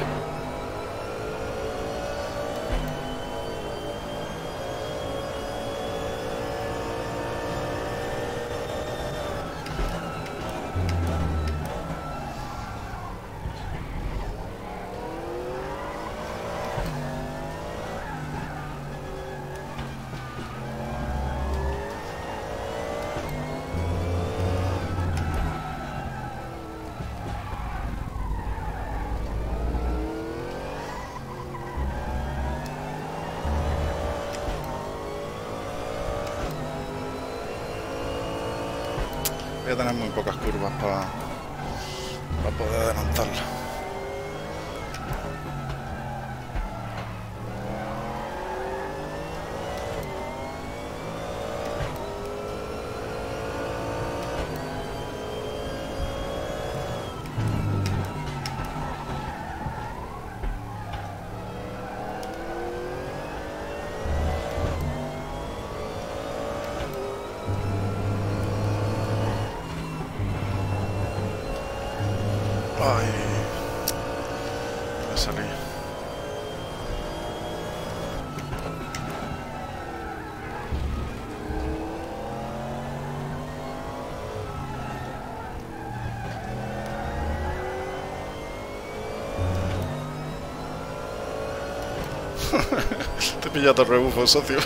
Voy a tener muy pocas curvas para poder adelantarlo. Te he pillado el rebufo, socio.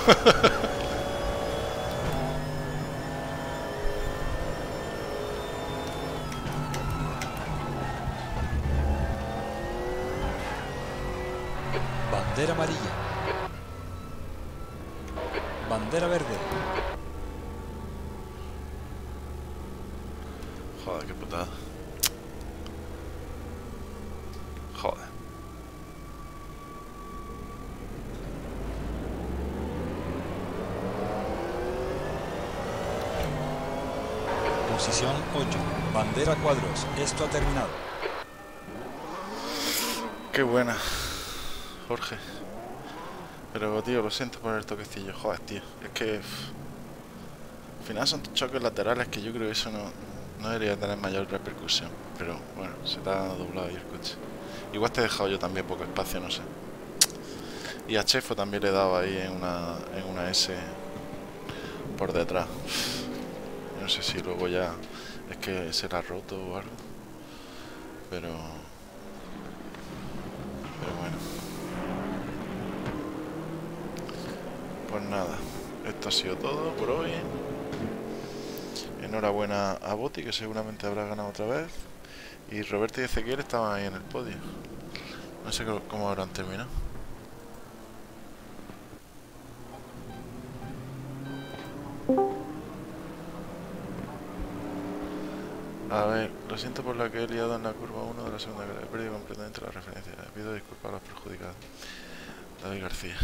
Bandera amarilla. Bandera verde. Joder, qué putada. Joder. Posición 8, bandera cuadros, esto ha terminado. Qué buena, Jorge. Pero tío, lo siento por el toquecillo, joder tío. Es que al final son choques laterales que yo creo que eso no debería tener mayor repercusión. Pero bueno, se te ha doblado ahí el coche. Igual te he dejado yo también poco espacio, no sé. Y a Chefo también le he dado ahí en una S por detrás. No sé si luego ya es que se la ha roto o algo, pero bueno, pues nada, esto ha sido todo por hoy. En enhorabuena a Boti, que seguramente habrá ganado otra vez. Y Roberto y Ezequiel estaban ahí en el podio. No sé cómo habrán terminado. A ver, lo siento por la que he liado en la curva 1 de la segunda carrera. He perdido completamente la referencia. Les pido disculpas a los perjudicados. David García.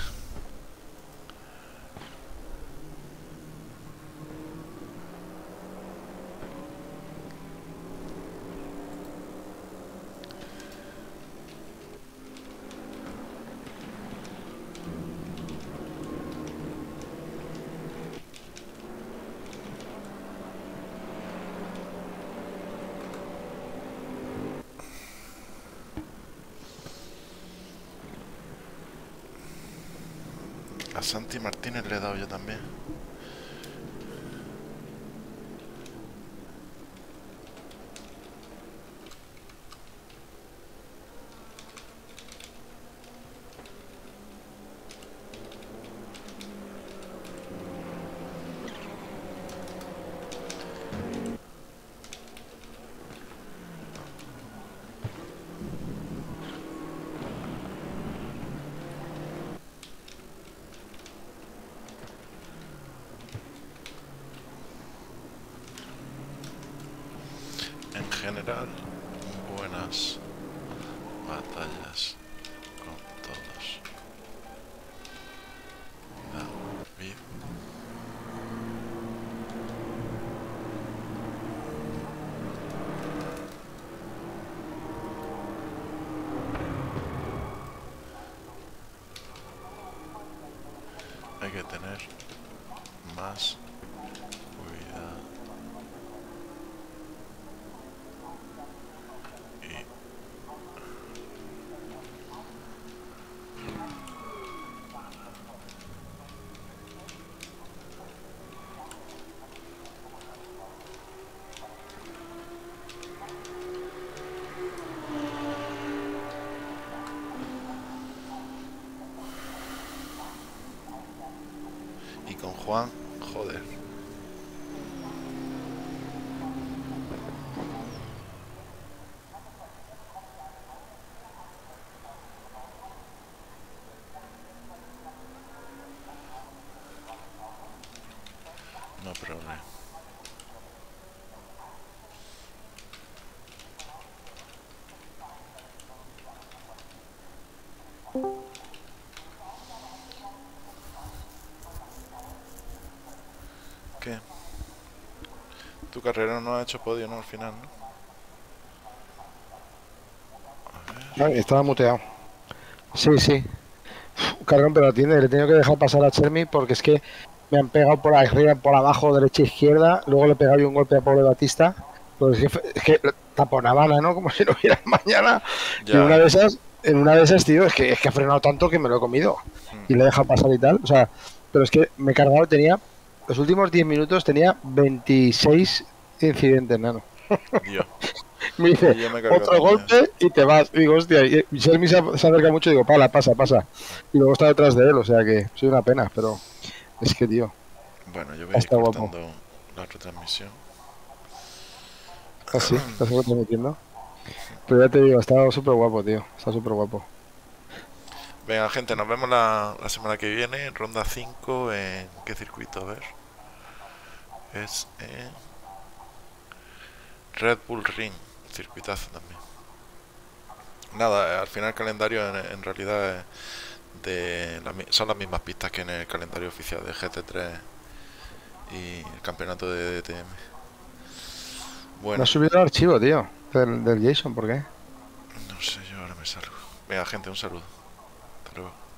A Santi Martínez le he dado yo también. General, buenas batallas con todos. David. Hay que tener más cuidado. Con Juan, joder. No problema. ¿Qué? Tu carrera no ha hecho podio, ¿no? Al final, ¿no? A ver. Ay, estaba muteado. Sí, sí. Cargón, pero tiene, le he tenido que dejar pasar a Chermi porque es que me han pegado por arriba, por abajo, derecha, izquierda. Luego le he pegado yo un golpe a Pablo Batista. Pues es que taponaban, ¿no? Como si no hubiera mañana. Ya. Y en una de esas, tío, es que ha frenado tanto que me lo he comido. Y le he dejado pasar y tal. O sea, pero es que me he cargado, tenía... Los últimos 10 minutos tenía 26 incidentes, nano. Me dice, otro golpe y te vas. Y digo, hostia, y Jeremy se acerca mucho y digo, pasa. Y luego está detrás de él, o sea que soy una pena, pero es que, tío. Bueno, yo voy a ir cortando la retransmisión. Ah, sí, estás retransmitiendo. Pero ya te digo, está súper guapo, tío. Está súper guapo. Venga, gente, nos vemos la semana que viene en ronda 5. ¿En qué circuito? A ver. Es en Red Bull Ring, circuitazo también. Nada, al final el calendario en realidad son las mismas pistas que en el calendario oficial de GT3 y el campeonato de DTM. Bueno. No has subido el archivo, tío, del Jason, ¿por qué? No sé, yo ahora me salgo. Venga, gente, un saludo. Pero